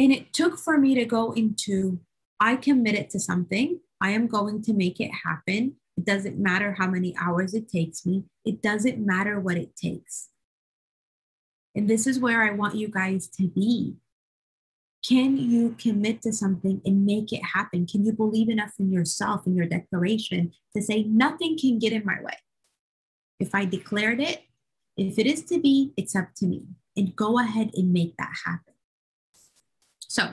And it took for me to go into, I committed to something. I am going to make it happen. It doesn't matter how many hours it takes me. It doesn't matter what it takes. And this is where I want you guys to be. Can you commit to something and make it happen? Can you believe enough in yourself and your declaration to say nothing can get in my way? If I declared it, if it is to be, it's up to me. And go ahead and make that happen. So,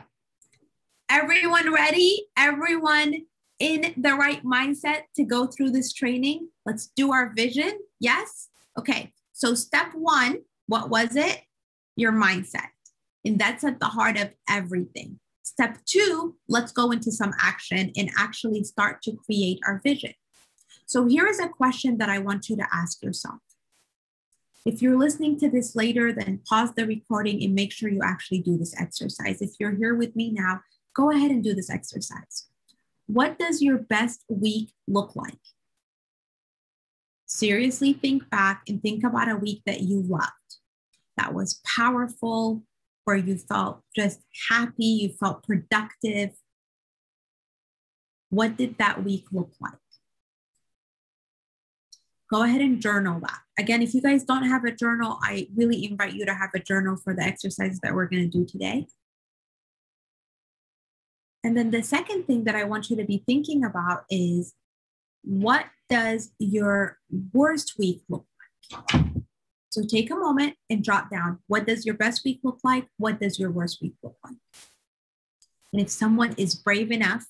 everyone ready? Everyone in the right mindset to go through this training? Let's do our vision. Yes? Okay. So, step one, what was it? Your mindset. And that's at the heart of everything. Step two, let's go into some action and actually start to create our vision. So here is a question that I want you to ask yourself. If you're listening to this later, then pause the recording and make sure you actually do this exercise. If you're here with me now, go ahead and do this exercise. What does your best week look like? Seriously think back and think about a week that you loved, that was powerful, where you felt just happy, you felt productive. What did that week look like? Go ahead and journal that. Again, if you guys don't have a journal, I really invite you to have a journal for the exercises that we're going to do today. And then the second thing that I want you to be thinking about is, what does your worst week look like? So take a moment and jot down, what does your best week look like? What does your worst week look like? And if someone is brave enough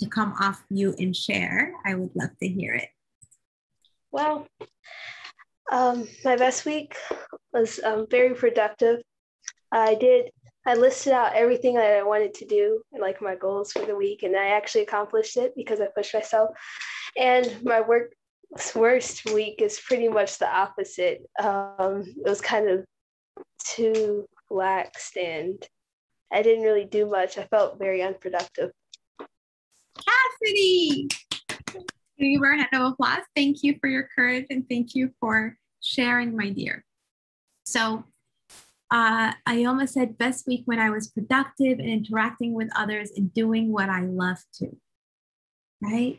to come off you and share, I would love to hear it. Well, my best week was very productive. I listed out everything that I wanted to do and like my goals for the week, and I actually accomplished it because I pushed myself. And my worst week is pretty much the opposite. It was kind of too lax and I didn't really do much. I felt very unproductive. Cassidy! Give you a hand of applause. Thank you for your courage and thank you for sharing, my dear. So I almost said best week when I was productive and interacting with others and doing what I love to, right?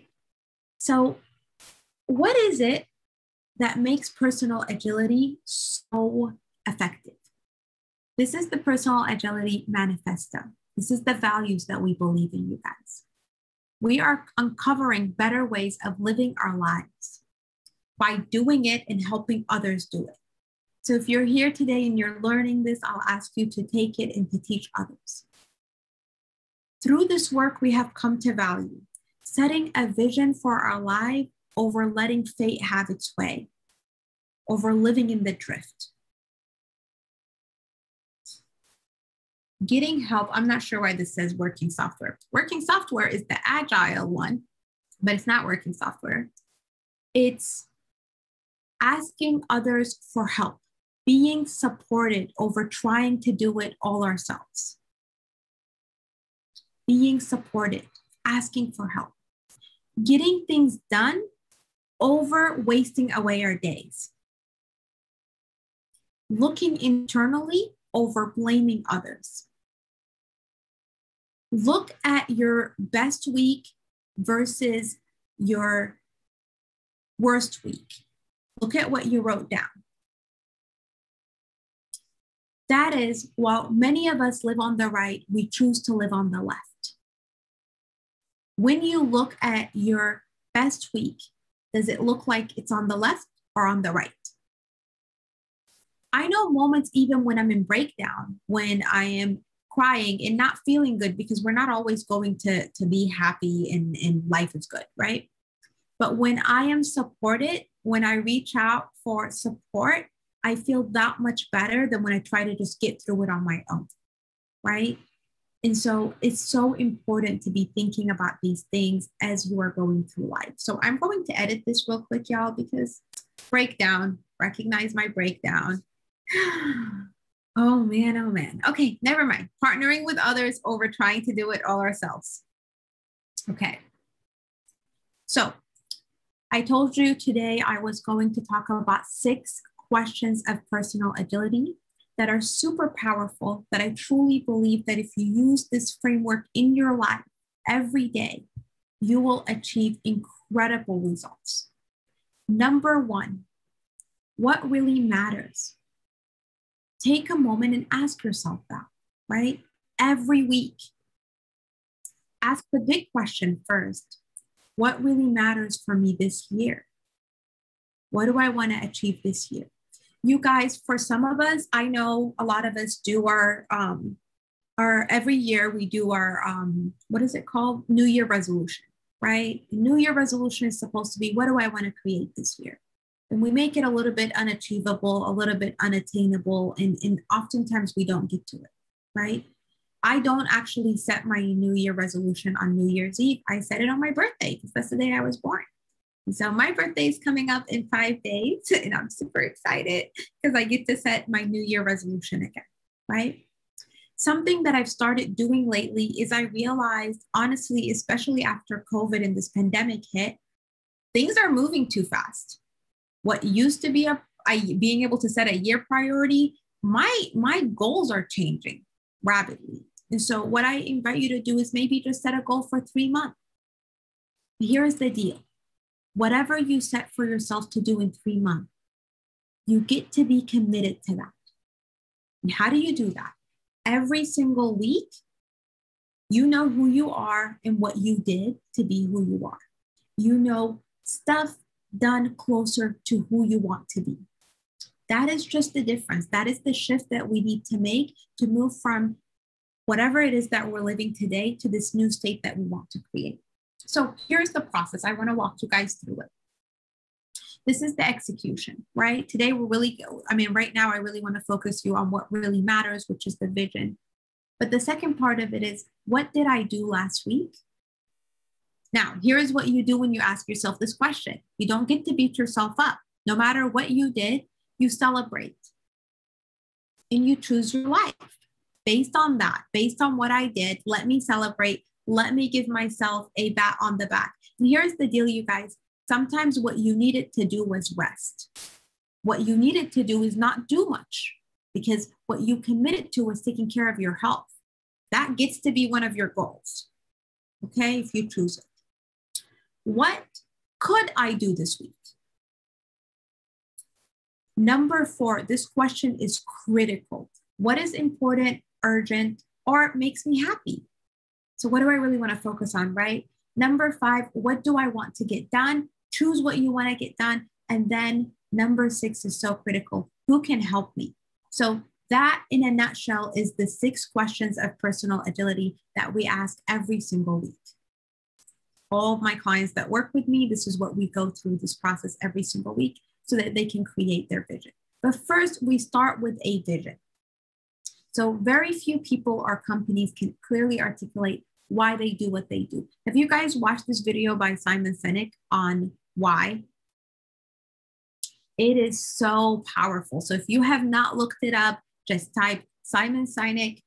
So what is it that makes personal agility so effective? This is the Personal Agility Manifesto. This is the values that we believe in, you guys. We are uncovering better ways of living our lives by doing it and helping others do it. So if you're here today and you're learning this, I'll ask you to take it and to teach others. Through this work, we have come to value setting a vision for our life over letting fate have its way, over living in the drift. Getting help, I'm not sure why this says working software. Working software is the agile one, but it's not working software. It's asking others for help, being supported over trying to do it all ourselves. Being supported, asking for help, getting things done over wasting away our days, looking internally over blaming others. Look at your best week versus your worst week. Look at what you wrote down. That is, while many of us live on the right, we choose to live on the left. When you look at your best week, does it look like it's on the left or on the right? I know moments even when I'm in breakdown, when I am crying and not feeling good, because we're not always going to be happy and life is good, right? But when I am supported, when I reach out for support, I feel that much better than when I try to just get through it on my own, right? And so it's so important to be thinking about these things as you are going through life. So I'm going to edit this real quick, y'all, because breakdown, recognize my breakdown. Oh man, oh man. Okay, never mind. Partnering with others over trying to do it all ourselves. Okay. So I told you today I was going to talk about 6 questions of personal agility that are super powerful, that I truly believe that if you use this framework in your life every day, you will achieve incredible results. Number 1, what really matters? Take a moment and ask yourself that, right? Every week. Ask the big question first. What really matters for me this year? What do I want to achieve this year? You guys, for some of us, I know a lot of us do our every year we do our, what is it called? New Year resolution, right? New Year resolution is supposed to be, what do I want to create this year? And we make it a little bit unachievable, a little bit unattainable, and oftentimes we don't get to it, right? I don't actually set my New Year resolution on New Year's Eve. I set it on my birthday because that's the day I was born. And so my birthday is coming up in 5 days, and I'm super excited because I get to set my New Year resolution again, right? Something that I've started doing lately is I realized, honestly, especially after COVID and this pandemic hit, things are moving too fast. What used to be being able to set a year priority, my goals are changing rapidly. And so what I invite you to do is maybe just set a goal for 3 months. Here's the deal. Whatever you set for yourself to do in 3 months, you get to be committed to that. And how do you do that? Every single week, you know who you are and what you did to be who you are. You know stuff done closer to who you want to be. That is just the difference. That is the shift that we need to make to move from whatever it is that we're living today to this new state that we want to create. So here's the process. I want to walk you guys through it. This is the execution, right? Today we're really, I mean, right now I really want to focus you on what really matters, which is the vision. But the second part of it is, what did I do last week? Now, here is what you do when you ask yourself this question. You don't get to beat yourself up. No matter what you did, you celebrate. And you choose your life. Based on that, based on what I did, let me celebrate. Let me give myself a pat on the back. And here's the deal, you guys. Sometimes what you needed to do was rest. What you needed to do is not do much, because what you committed to was taking care of your health. That gets to be one of your goals, okay, if you choose it. What could I do this week? Number 4, this question is critical. What is important, urgent, or makes me happy? So what do I really want to focus on, right? Number 5, what do I want to get done? Choose what you want to get done. And then number 6 is so critical. Who can help me? So that, in a nutshell, is the 6 questions of personal agility that we ask every single week. All of my clients that work with me, this is what we go through this process every single week so that they can create their vision. But first, we start with a vision. So very few people or companies can clearly articulate why they do what they do. Have you guys watched this video by Simon Sinek on why? It is so powerful. So if you have not looked it up, just type Simon Sinek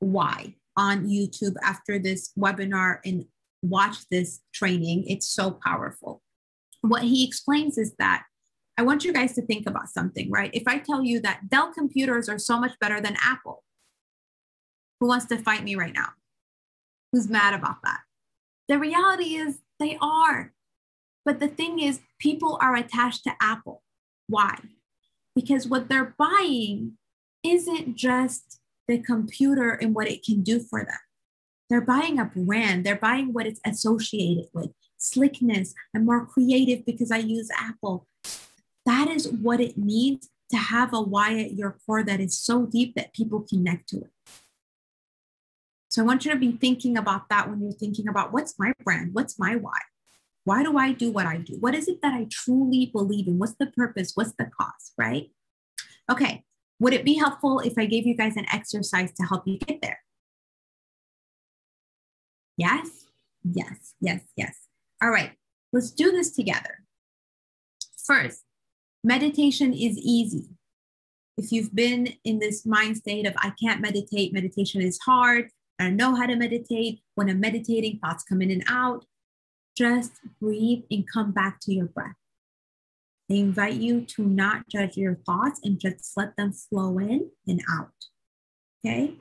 why on YouTube after this webinar and watch this training. It's so powerful. What he explains is that I want you guys to think about something, right? If I tell you that Dell computers are so much better than Apple, who wants to fight me right now? Who's mad about that? The reality is they are. But the thing is, people are attached to Apple. Why? Because what they're buying isn't just the computer and what it can do for them. They're buying a brand. They're buying what it's associated with. Slickness. I'm more creative because I use Apple. That is what it means to have a why at your core that is so deep that people connect to it. So I want you to be thinking about that when you're thinking about what's my brand? What's my why? Why do I do what I do? What is it that I truly believe in? What's the purpose? What's the cause, right? Okay. Would it be helpful if I gave you guys an exercise to help you get there? Yes, yes, yes, yes. All right, let's do this together. First, meditation is easy. If you've been in this mind state of, I can't meditate, meditation is hard, I don't know how to meditate, when I'm meditating, thoughts come in and out, just breathe and come back to your breath. I invite you to not judge your thoughts and just let them flow in and out, okay?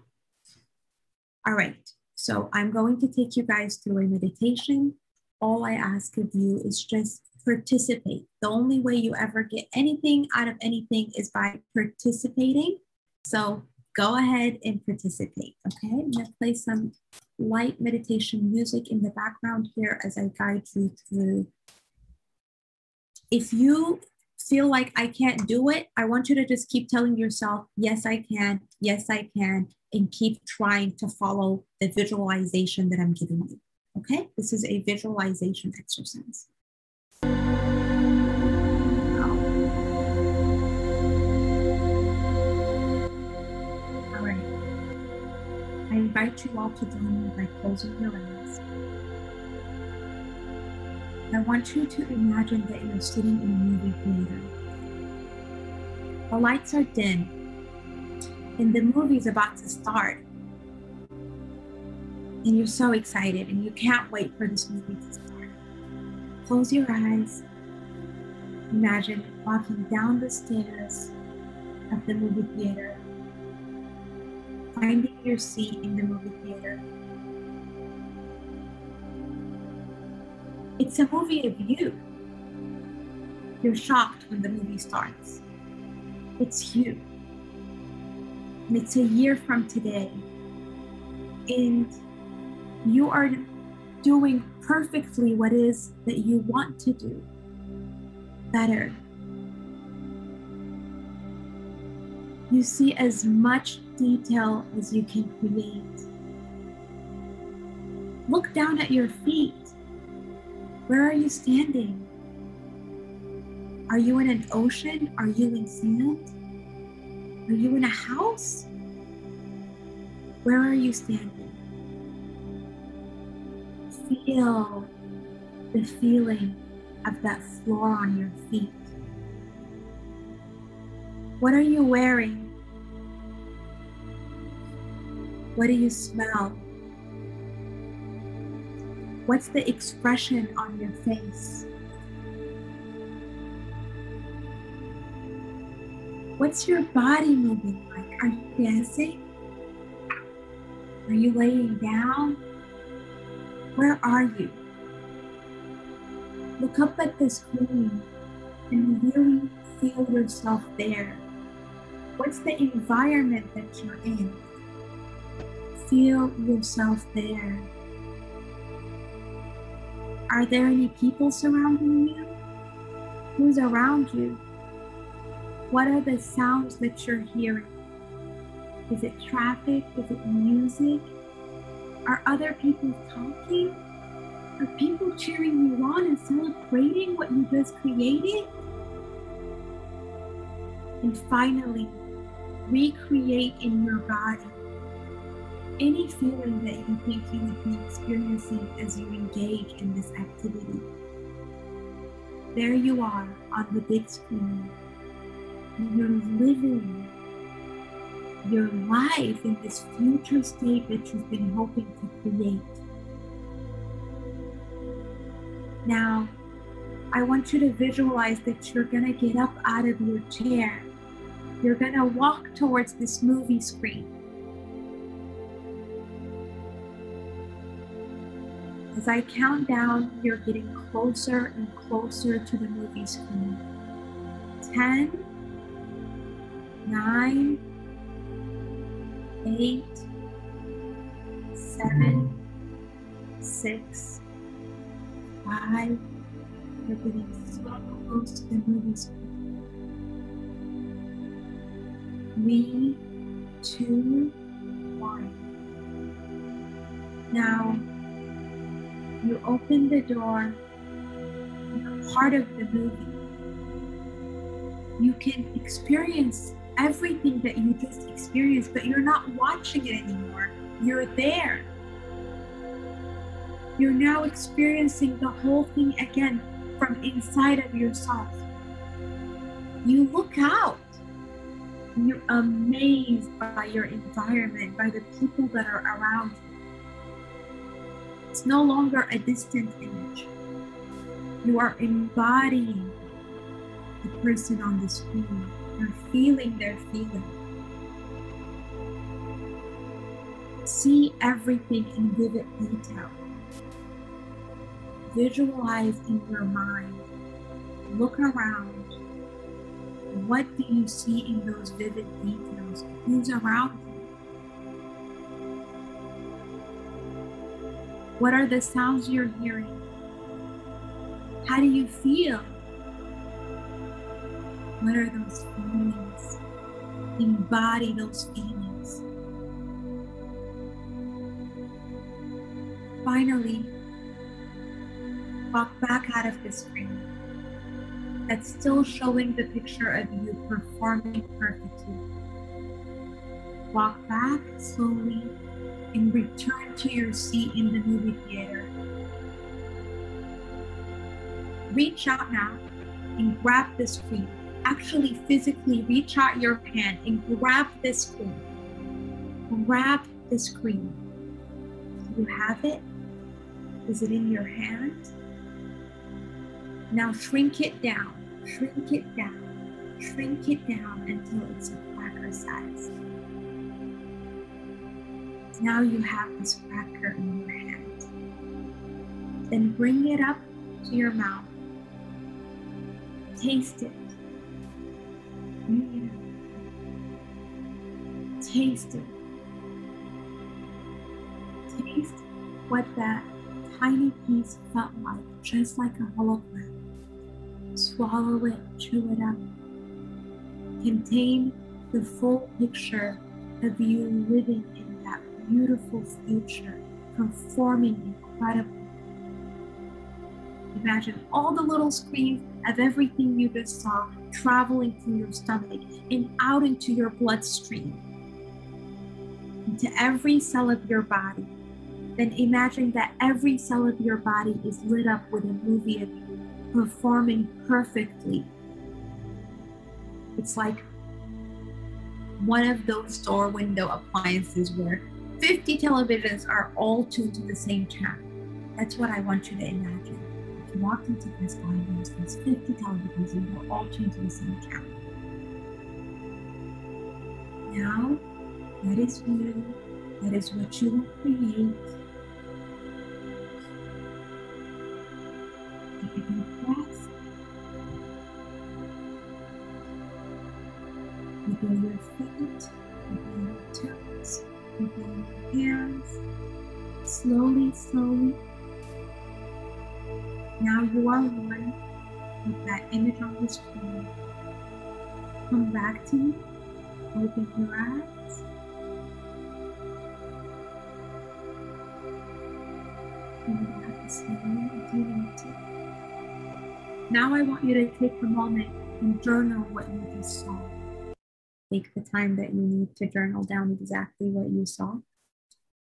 All right, so I'm going to take you guys through a meditation. All I ask of you is just participate. The only way you ever get anything out of anything is by participating. So go ahead and participate, okay? I'm gonna play some light meditation music in the background here as I guide you through. If you feel like I can't do it, I want you to just keep telling yourself, yes, I can, and keep trying to follow the visualization that I'm giving you, okay? This is a visualization exercise. All right. I invite you all to join me by closing your eyes. I want you to imagine that you're sitting in a movie theater. The lights are dim, and the movie's about to start. And you're so excited, and you can't wait for this movie to start. Close your eyes. Imagine walking down the stairs of the movie theater, finding your seat in the movie theater. It's a movie of you. You're shocked when the movie starts. It's you. And it's a year from today. And you are doing perfectly what it is that you want to do better. You see as much detail as you can create. Look down at your feet. Where are you standing? Are you in an ocean? Are you in sand? Are you in a house? Where are you standing? Feel the feeling of that floor on your feet. What are you wearing? What do you smell? What's the expression on your face? What's your body moving like? Are you dancing? Are you laying down? Where are you? Look up at the screen and really feel yourself there. What's the environment that you're in? Feel yourself there. Are there any people surrounding you? Who's around you? What are the sounds that you're hearing? Is it traffic? Is it music? Are other people talking? Are people cheering you on and celebrating what you just created? And finally, recreate in your body any feeling that you think you would be experiencing as you engage in this activity. There you are on the big screen you're living your life in this future state that you've been hoping to create. Now, I want you to visualize that you're gonna get up out of your chair. You're gonna walk towards this movie screen. As I count down, you're getting closer and closer to the movie screen. 10, 9, 8, 7, 6, 5, you're getting so close to the movie screen. 3, 2, 1. Now, you open the door, you're part of the movie. You can experience everything that you just experienced, but you're not watching it anymore. You're there. You're now experiencing the whole thing again from inside of yourself. You look out. You're amazed by your environment, by the people that are around you. It's no longer a distant image. You are embodying the person on the screen. You're feeling their feeling. See everything and give it detail. Visualize in your mind. Look around. What do you see in those vivid details? Who's around you? What are the sounds you're hearing? How do you feel? What are those feelings? Embody those feelings. Finally, walk back out of the screen that's still showing the picture of you performing perfectly. Walk back slowly and return to your seat in the movie theater. Reach out now and grab the screen. Actually, physically reach out your hand and grab the screen. Grab the screen. Do you have it? Is it in your hand? Now shrink it down, shrink it down, shrink it down until it's a cracker size. Now you have this cracker in your hand. Then bring it up to your mouth. Taste it. Taste it. Taste what that tiny piece felt like, just like a hologram. Swallow it, chew it up. Contain the full picture of you living in beautiful future, performing incredible. Imagine all the little screens of everything you just saw traveling through your stomach and out into your bloodstream, into every cell of your body. Then imagine that every cell of your body is lit up with a movie of you performing perfectly. It's like one of those store window appliances where 50 televisions are all tuned to the same channel. That's what I want you to imagine. If you walked into this line, there's 50 televisions and they're all tuned to the same channel. Now, that is you. That is what you will create. Take a deep breath. Wiggle your feet, wiggle your toes. Open your hands, slowly, slowly. Now you are one with that image on the screen. Come back to me, open your eyes. Now I want you to take a moment and journal what you just saw. Take the time that you need to journal down exactly what you saw.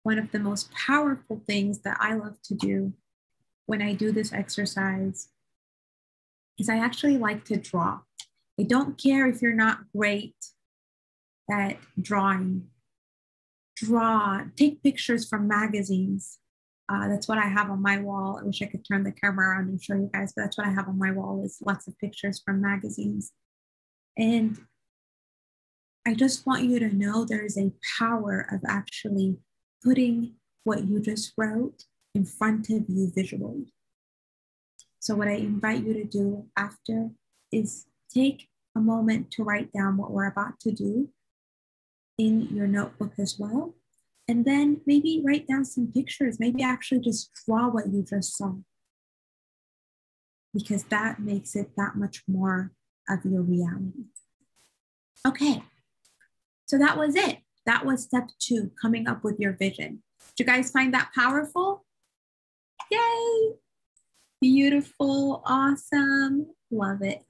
One of the most powerful things that I love to do when I do this exercise is I actually like to draw. I don't care if you're not great at drawing. Draw, take pictures from magazines. That's what I have on my wall. I wish I could turn the camera around and show you guys, but that's what I have on my wall is lots of pictures from magazines. And I just want you to know there is a power of actually putting what you just wrote in front of you visually. So what I invite you to do after is take a moment to write down what we're about to do in your notebook as well. And then maybe write down some pictures, maybe actually just draw what you just saw, because that makes it that much more of your reality. Okay, so that was it. That was step two, coming up with your vision. Did you guys find that powerful? Yay! Beautiful, awesome, love it.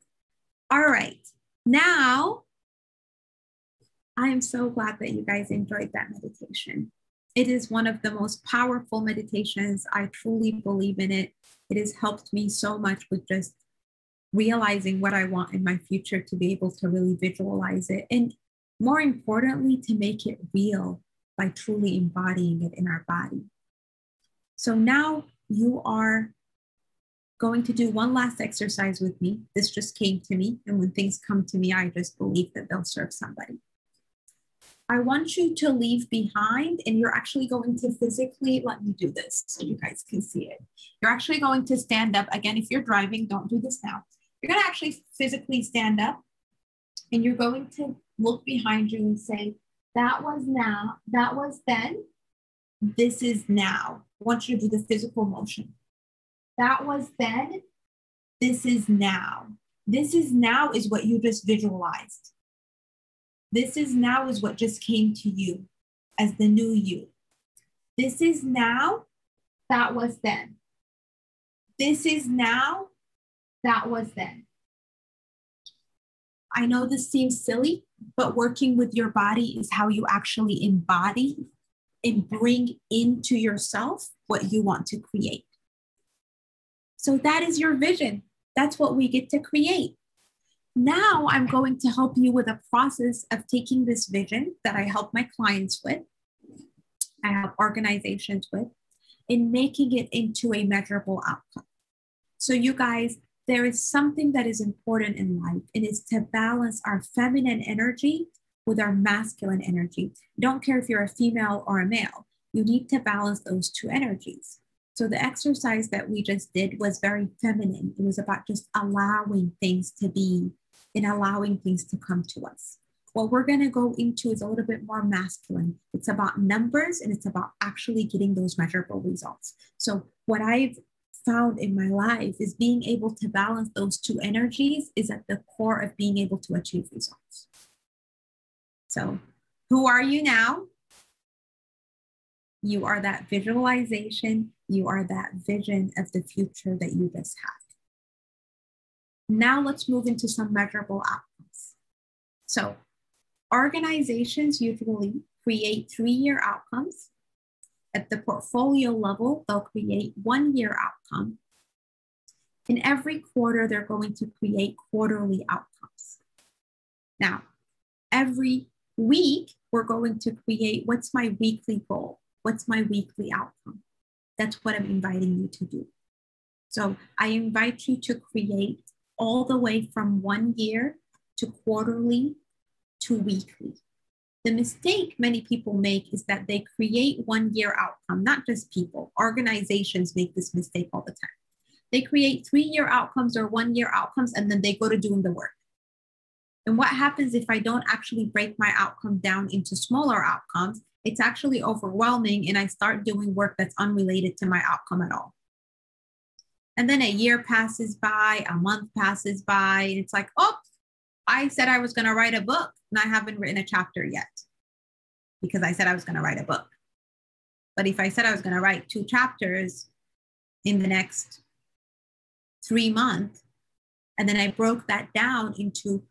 All right, now, I am so glad that you guys enjoyed that meditation. It is one of the most powerful meditations. I truly believe in it. It has helped me so much with just realizing what I want in my future, to be able to really visualize it. And more importantly, to make it real by truly embodying it in our body. So now you are going to do one last exercise with me. This just came to me. And when things come to me, I just believe that they'll serve somebody. I want you to leave behind, and you're actually going to physically, let me do this so you guys can see it. You're actually going to stand up. Again, if you're driving, don't do this now. You're gonna actually physically stand up, and you're going to look behind you and say, that was now, that was then, this is now. I want you to do the physical motion. That was then, this is now. This is now is what you just visualized. This is now is what just came to you as the new you. This is now, that was then. This is now, that was then. I know this seems silly, but working with your body is how you actually embody and bring into yourself what you want to create. So that is your vision. That's what we get to create. Now I'm going to help you with a process of taking this vision that I help my clients with, I help organizations with, and making it into a measurable outcome. So you guys, there is something that is important in life, and it's to balance our feminine energy with our masculine energy. Don't care if you're a female or a male, you need to balance those two energies. So the exercise that we just did was very feminine. It was about just allowing things to be and allowing things to come to us. What we're going to go into is a little bit more masculine. It's about numbers, and it's about actually getting those measurable results. So what I've found in my life is being able to balance those two energies is at the core of being able to achieve results. So who are you now? You are that visualization. You are that vision of the future that you just had. Now let's move into some measurable outcomes. So organizations usually create 3-year outcomes. At the portfolio level, they'll create 1-year outcome. In every quarter, they're going to create quarterly outcomes. Now, every week, we're going to create, what's my weekly goal? What's my weekly outcome? That's what I'm inviting you to do. So I invite you to create all the way from 1 year to quarterly to weekly. The mistake many people make is that they create 1-year outcome, not just people. Organizations make this mistake all the time. They create 3-year outcomes or 1-year outcomes, and then they go to doing the work. And what happens if I don't actually break my outcome down into smaller outcomes? It's actually overwhelming, and I start doing work that's unrelated to my outcome at all. And then a year passes by, a month passes by, and it's like, oh, I said I was going to write a book, and I haven't written a chapter yet because I said I was going to write a book. But if I said I was going to write 2 chapters in the next 3 months, and then I broke that down into,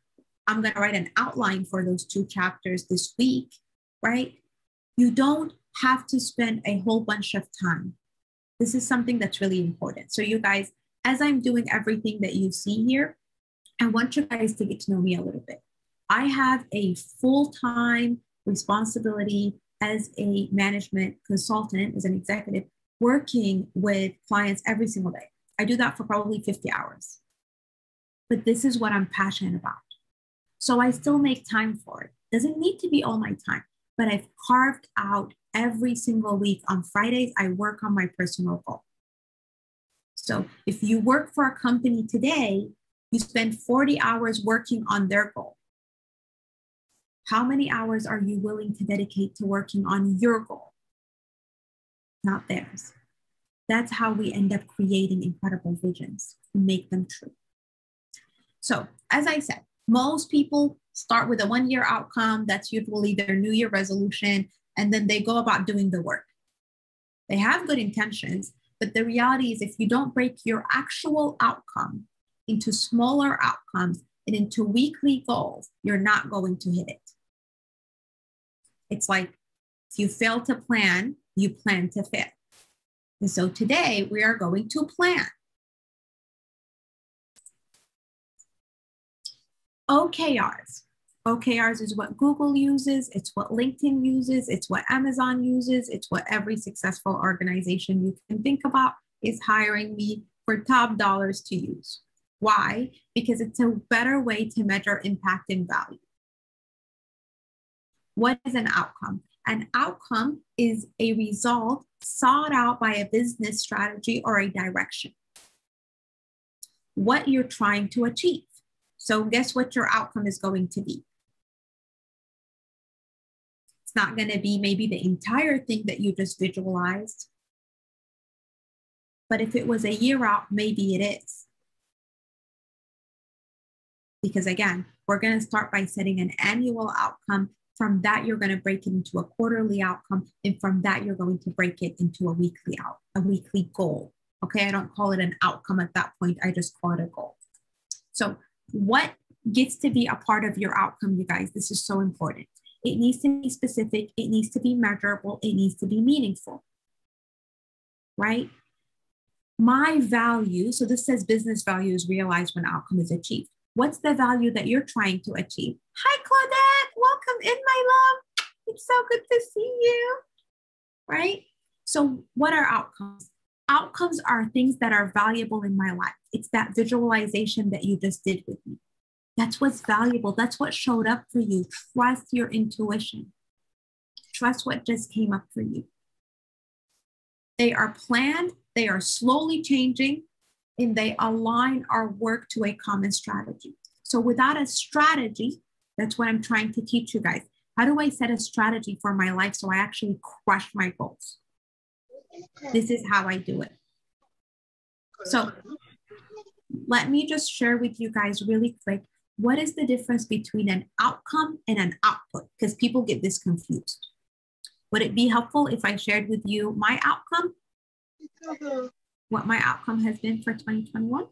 I'm going to write an outline for those 2 chapters this week, right? You don't have to spend a whole bunch of time. This is something that's really important. So you guys, as I'm doing everything that you see here, I want you guys to get to know me a little bit. I have a full-time responsibility as a management consultant, as an executive, working with clients every single day. I do that for probably 50 hours. But this is what I'm passionate about. So I still make time for it. Doesn't need to be all my time, but I've carved out every single week. On Fridays, I work on my personal goal. So if you work for a company today, you spend 40 hours working on their goal. How many hours are you willing to dedicate to working on your goal? Not theirs. That's how we end up creating incredible visions and make them true. So as I said, most people start with a one-year outcome. That's usually their New Year resolution. And then they go about doing the work. They have good intentions, but the reality is if you don't break your actual outcome into smaller outcomes and into weekly goals, you're not going to hit it. It's like if you fail to plan, you plan to fail. And so today we are going to plan. OKRs. OKRs is what Google uses, it's what LinkedIn uses, it's what Amazon uses, it's what every successful organization you can think about is hiring me for top dollars to use. Why? Because it's a better way to measure impact and value. What is an outcome? An outcome is a result sought out by a business strategy or a direction. What you're trying to achieve. So guess what your outcome is going to be? It's not going to be maybe the entire thing that you just visualized. But if it was a year out, maybe it is. Because again, we're going to start by setting an annual outcome. From that, you're going to break it into a quarterly outcome. And from that, you're going to break it into a weekly goal. Okay, I don't call it an outcome at that point. I just call it a goal. So what gets to be a part of your outcome, you guys? This is so important. It needs to be specific. It needs to be measurable. It needs to be meaningful, right? My value, so this says business value is realized when outcome is achieved. What's the value that you're trying to achieve? Hi, Claudette. Welcome in, my love. It's so good to see you, right? So what are outcomes? Outcomes are things that are valuable in my life. It's that visualization that you just did with me. That's what's valuable. That's what showed up for you. Trust your intuition. Trust what just came up for you. They are planned. They are slowly changing. And they align our work to a common strategy. So without a strategy, that's what I'm trying to teach you guys. How do I set a strategy for my life so I actually crush my goals? This is how I do it. So let me just share with you guys really quick, what is the difference between an outcome and an output? Because people get this confused. Would it be helpful if I shared with you my outcome? What my outcome has been for 2021.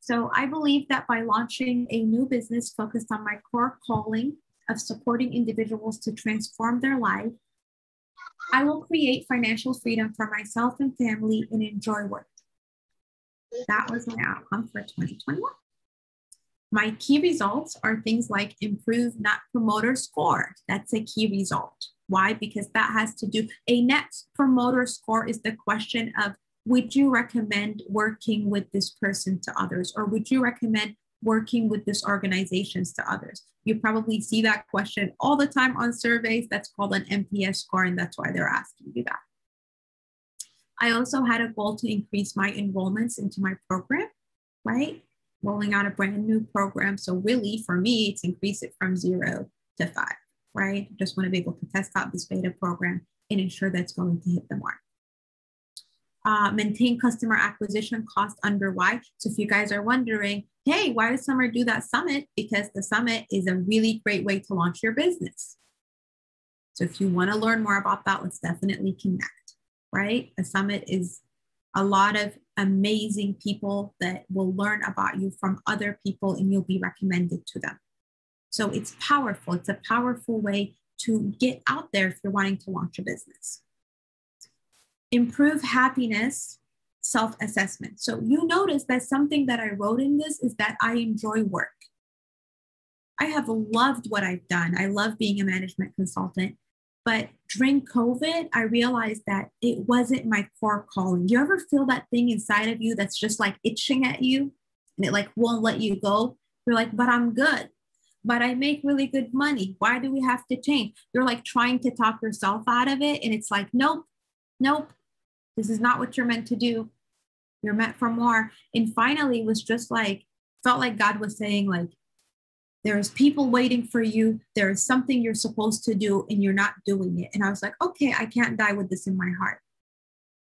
So I believe that by launching a new business focused on my core calling of supporting individuals to transform their life, I will create financial freedom for myself and family and enjoy work. That was my outcome for 2021. My key results are things like improve Net Promoter Score. That's a key result. Why? Because that has to do, a Net Promoter Score is the question of, would you recommend working with this person to others? Or would you recommend working with this organization to others? You probably see that question all the time on surveys. That's called an NPS score, and that's why they're asking you that. I also had a goal to increase my enrollments into my program, right? Rolling out a brand new program. So really, for me, it's increase it from 0 to 5, right? Just want to be able to test out this beta program and ensure that's going to hit the mark. Maintain customer acquisition cost under Y. So if you guys are wondering, hey, why does Summer do that summit? Because the summit is a really great way to launch your business. So if you want to learn more about that, let's definitely connect, right? A summit is a lot of amazing people that will learn about you from other people and you'll be recommended to them. So it's powerful. It's a powerful way to get out there if you're wanting to launch a business. Improve happiness self-assessment. So you notice that something that I wrote in this is that I enjoy work. I have loved what I've done. I love being a management consultant. But during COVID, I realized that it wasn't my core calling. You ever feel that thing inside of you that's just like itching at you and it like won't let you go? You're like, but I'm good. But I make really good money. Why do we have to change? You're like trying to talk yourself out of it. And it's like, nope, nope. This is not what you're meant to do. You're meant for more. And finally, it was just like, felt like God was saying like, there's people waiting for you. There is something you're supposed to do and you're not doing it. And I was like, okay, I can't die with this in my heart.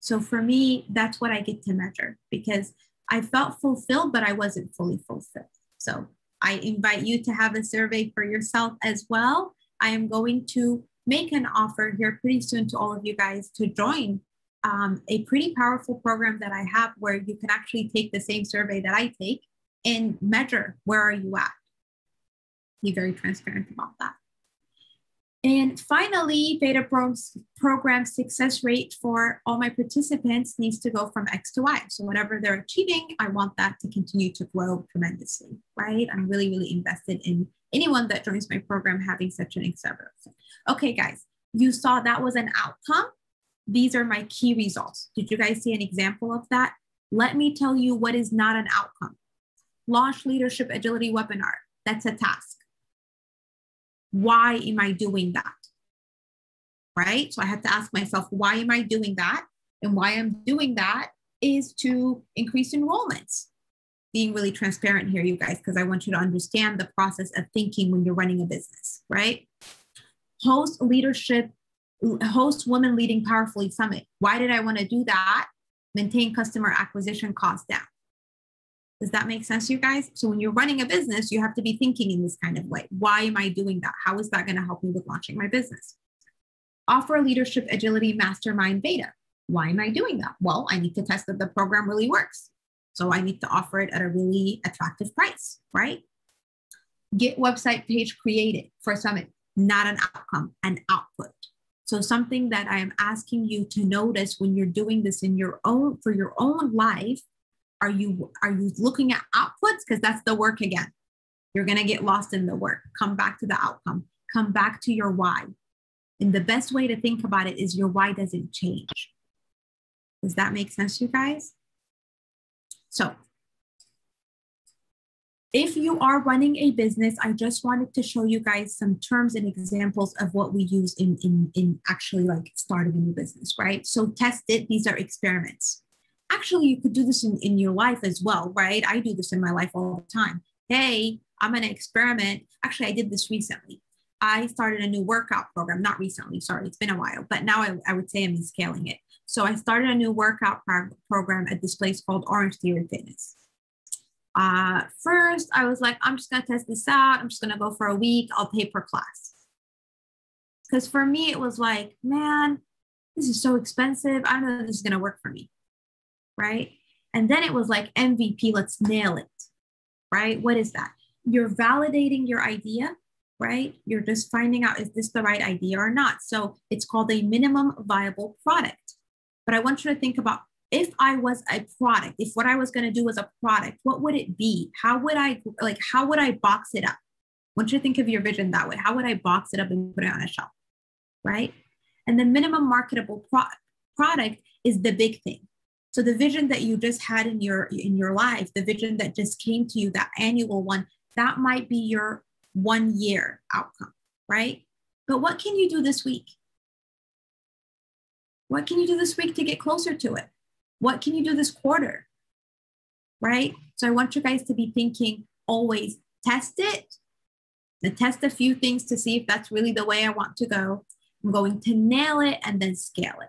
So for me, that's what I get to measure because I felt fulfilled, but I wasn't fully fulfilled. So I invite you to have a survey for yourself as well. I am going to make an offer here pretty soon to all of you guys to join a pretty powerful program that I have where you can actually take the same survey that I take and measure where are you at. Be very transparent about that. And finally, Theta program success rate for all my participants needs to go from X to Y. So whatever they're achieving, I want that to continue to grow tremendously, right? I'm really, really invested in anyone that joins my program having such an example. Okay, guys, you saw that was an outcome. These are my key results. Did you guys see an example of that? Let me tell you what is not an outcome. Launch Leadership Agility webinar. That's a task. Why am I doing that, right? So I have to ask myself, why am I doing that? And why I'm doing that is to increase enrollments. Being really transparent here, you guys, because I want you to understand the process of thinking when you're running a business, right? Host Women Leading Powerfully Summit. Why did I want to do that? Maintain customer acquisition costs down. Does that make sense, you guys? So when you're running a business, you have to be thinking in this kind of way. Why am I doing that? How is that going to help me with launching my business? Offer Leadership Agility Mastermind Beta. Why am I doing that? Well, I need to test that the program really works. So I need to offer it at a really attractive price, right? Get website page created for Summit. Not an outcome, an output. So something that I am asking you to notice when you're doing this in your own, for your own life. Are you looking at outputs? Because that's the work again. You're going to get lost in the work. Come back to the outcome. Come back to your why. And the best way to think about it is your why doesn't change. Does that make sense, you guys? So if you are running a business, I just wanted to show you guys some terms and examples of what we use in actually like starting a new business, right? So test it. These are experiments. Actually, you could do this in your life as well, right? I do this in my life all the time. Hey, I'm going to experiment. Actually, I did this recently. I started a new workout program. Not recently, sorry. It's been a while. But now I would say I'm scaling it. So I started a new workout program at this place called Orange Theory Fitness. First, I was like, I'm just going to test this out. I'm just going to go for a week. I'll pay per class. Because for me, it was like, man, this is so expensive. I don't know if this is going to work for me. Right? And then it was like MVP, let's nail it, right? What is that? You're validating your idea, right? You're just finding out, is this the right idea or not? So it's called a minimum viable product. But I want you to think about, if I was a product, if what I was going to do was a product, what would it be? How would I box it up? I want you to think of your vision that way. How would I box it up and put it on a shelf, right? And the minimum marketable product is the big thing. So the vision that you just had in your life, the vision that just came to you, that annual one, that might be your 1 year outcome, right? But what can you do this week? What can you do this week to get closer to it? What can you do this quarter, right? So I want you guys to be thinking, always test it. And test a few things to see if that's really the way I want to go. I'm going to nail it and then scale it.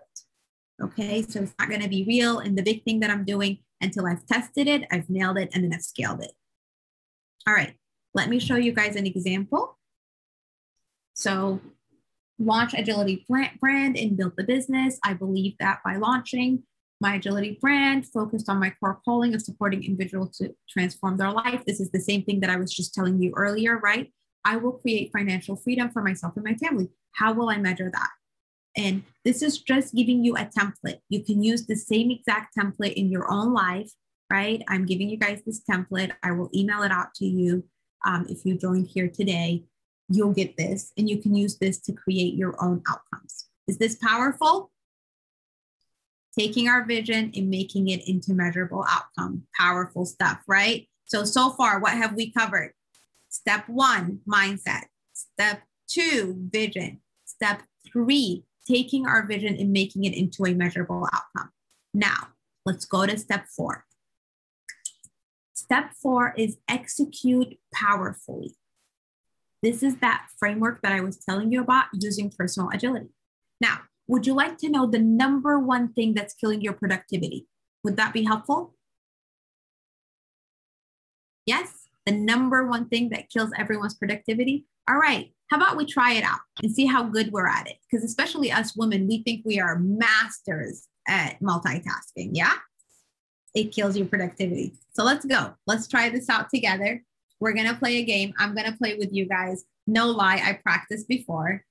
Okay, so it's not going to be real and the big thing that I'm doing until I've tested it, I've nailed it, and then I've scaled it. All right, let me show you guys an example. So launch agility brand and build the business. I believe that by launching my agility brand, focused on my core calling of supporting individuals to transform their life. This is the same thing that I was just telling you earlier, right? I will create financial freedom for myself and my family. How will I measure that? And this is just giving you a template. You can use the same exact template in your own life, right? I'm giving you guys this template. I will email it out to you. If you joined here today, you'll get this, and you can use this to create your own outcomes. Is this powerful? Taking our vision and making it into measurable outcome. Powerful stuff, right? So far, what have we covered? Step one, mindset. Step two, vision. Step three, taking our vision and making it into a measurable outcome. Now, let's go to step four. Step four is execute powerfully. This is that framework that I was telling you about using personal agility. Now, would you like to know the number one thing that's killing your productivity? Would that be helpful? Yes, the number one thing that kills everyone's productivity. All right, how about we try it out and see how good we're at it? Because especially us women, we think we are masters at multitasking, yeah? It kills your productivity. So let's go. Let's try this out together. We're going to play a game. I'm going to play with you guys. No lie, I practiced before.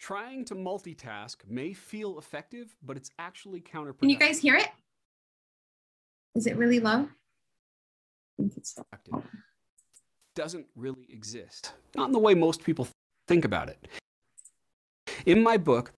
Trying to multitask may feel effective, but it's actually counterproductive. Can you guys hear it? Is it really low? I think it's low. Doesn't really exist. Not in the way most people think about it. In my book,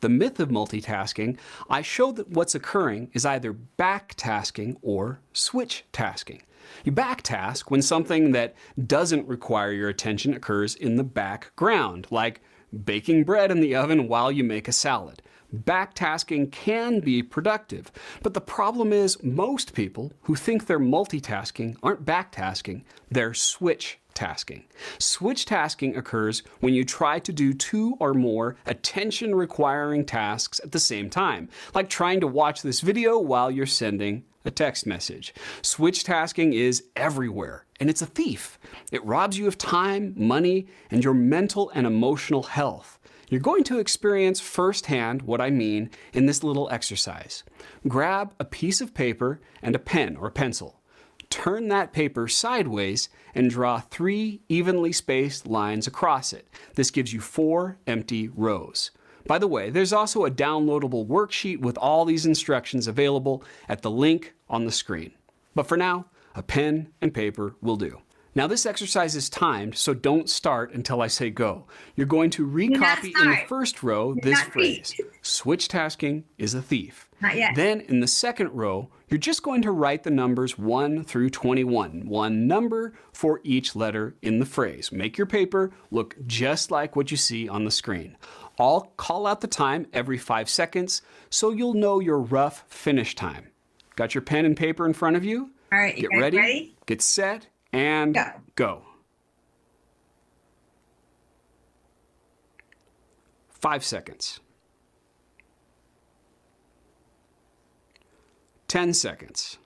The Myth of Multitasking, I show that what's occurring is either backtasking or switch tasking. You backtask when something that doesn't require your attention occurs in the background, like baking bread in the oven while you make a salad. Backtasking can be productive, but the problem is most people who think they're multitasking aren't backtasking, they're switch tasking. Switch tasking occurs when you try to do two or more attention-requiring tasks at the same time, like trying to watch this video while you're sending a text message. Switch tasking is everywhere, and it's a thief. It robs you of time, money, and your mental and emotional health. You're going to experience firsthand what I mean in this little exercise. Grab a piece of paper and a pen or pencil. Turn that paper sideways and draw 3 evenly spaced lines across it. This gives you 4 empty rows. By the way, there's also a downloadable worksheet with all these instructions available at the link on the screen. But for now, a pen and paper will do. Now this exercise is timed, so don't start until I say go. You're going to recopy in the first row this phrase, switch tasking is a thief. Not yet. Then in the second row, you're just going to write the numbers 1 through 21, one number for each letter in the phrase. Make your paper look just like what you see on the screen. I'll call out the time every 5 seconds, so you'll know your rough finish time. Got your pen and paper in front of you? All right, get ready, get set, and go. 5 seconds. 10 seconds.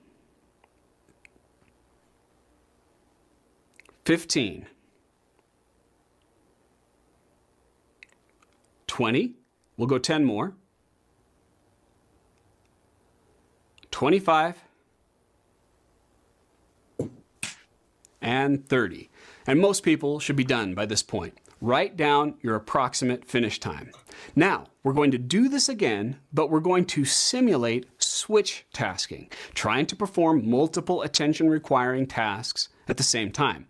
15. 20. We'll go 10 more. 25. And 30. And most people should be done by this point. Write down your approximate finish time. Now, we're going to do this again, but we're going to simulate switch tasking, trying to perform multiple attention-requiring tasks at the same time.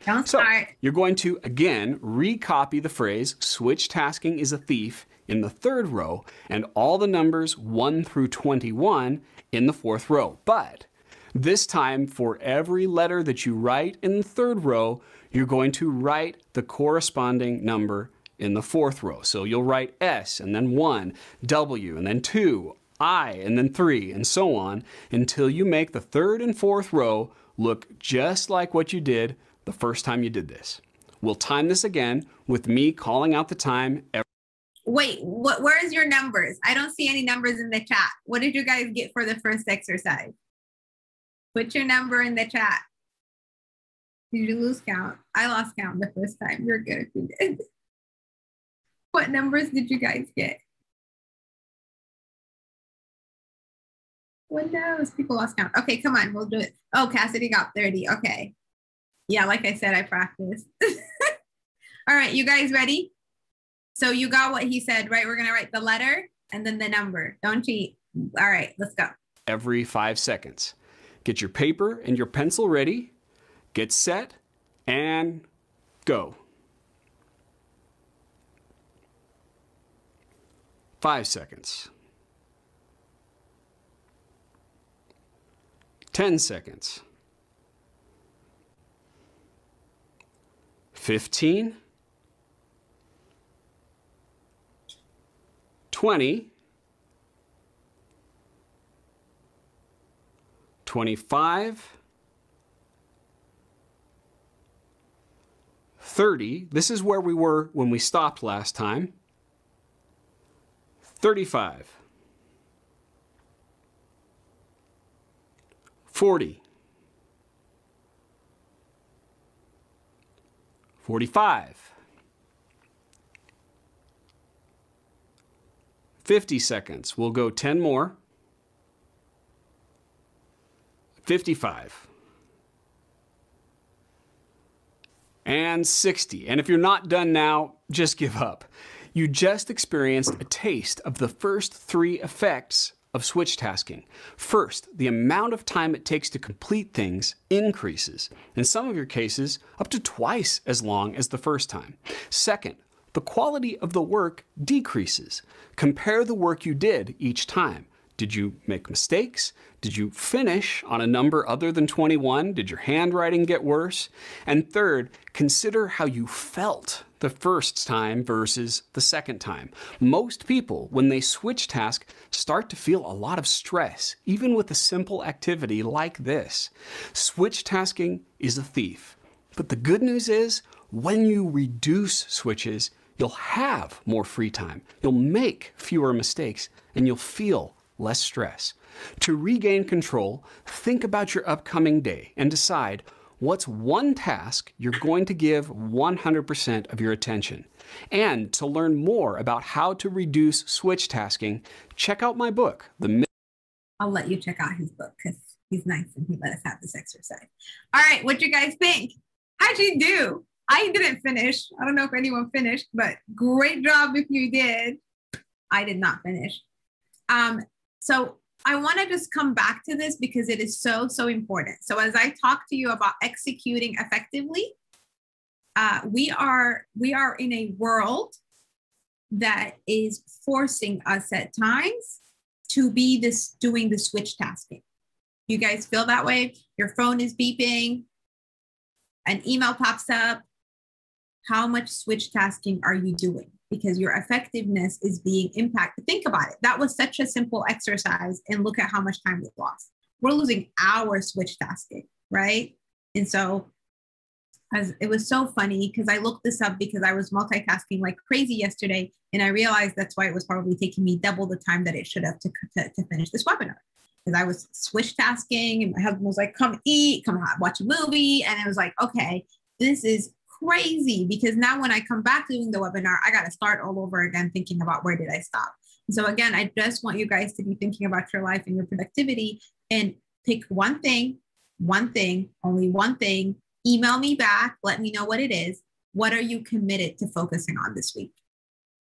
You're going to, again, recopy the phrase, switch tasking is a thief, in the third row, and all the numbers 1 through 21 in the fourth row. But this time, for every letter that you write in the third row, you're going to write the corresponding number in the fourth row. So you'll write S and then 1, W and then 2, I and then 3, and so on until you make the third and fourth row look just like what you did the first time you did this. We'll time this again with me calling out the time every. Wait, where is your numbers? I don't see any numbers in the chat. What did you guys get for the first exercise? Put your number in the chat. Did you lose count? I lost count the first time. You're good if you did. What numbers did you guys get? What knows? People lost count. Okay, come on, we'll do it. Oh, Cassidy got 30. Okay. Yeah, like I said, I practiced. All right, you guys ready? So you got what he said, right? We're going to write the letter and then the number. Don't cheat. All right, let's go. Every 5 seconds. Get your paper and your pencil ready. Get set and go. 5 seconds. 10 seconds. 15. 20. 25. 30. This is where we were when we stopped last time. 35. 40. 45. 50 seconds. We'll go 10 more. 55. And 60. And if you're not done now, just give up. You just experienced a taste of the first three effects of switch tasking. First, the amount of time it takes to complete things increases. In some of your cases, up to twice as long as the first time. Second, the quality of the work decreases. Compare the work you did each time. Did you make mistakes? Did you finish on a number other than 21? Did your handwriting get worse? And third, consider how you felt the first time versus the second time. Most people, when they switch task, start to feel a lot of stress, even with a simple activity like this. Switch tasking is a thief. But the good news is, when you reduce switches, you'll have more free time, you'll make fewer mistakes, and you'll feel less stress. To regain control, think about your upcoming day and decide what's one task you're going to give 100% of your attention. And to learn more about how to reduce switch tasking, check out my book. I'll let you check out his book because he's nice and he let us have this exercise. All right, what do you guys think? How'd you do? I didn't finish. I don't know if anyone finished, but great job if you did. I did not finish. So I want to just come back to this because it is so, so important. So as I talk to you about executing effectively, we are in a world that is forcing us at times to be doing the switch tasking. You guys feel that way? Your phone is beeping, an email pops up. How much switch tasking are you doing? Because your effectiveness is being impacted. Think about it. That was such a simple exercise and look at how much time we lost. We're losing our switch tasking, right? And so it was so funny because I looked this up because I was multitasking like crazy yesterday. And I realized that's why it was probably taking me double the time that it should have to finish this webinar. Because I was switch tasking and my husband was like, come eat, come watch a movie. And I was like, okay, this is crazy because now when I come back doing the webinar, I got to start all over again thinking about where did I stop. And so again, I just want you guys to be thinking about your life and your productivity and pick one thing, only one thing, email me back, let me know what it is. What are you committed to focusing on this week?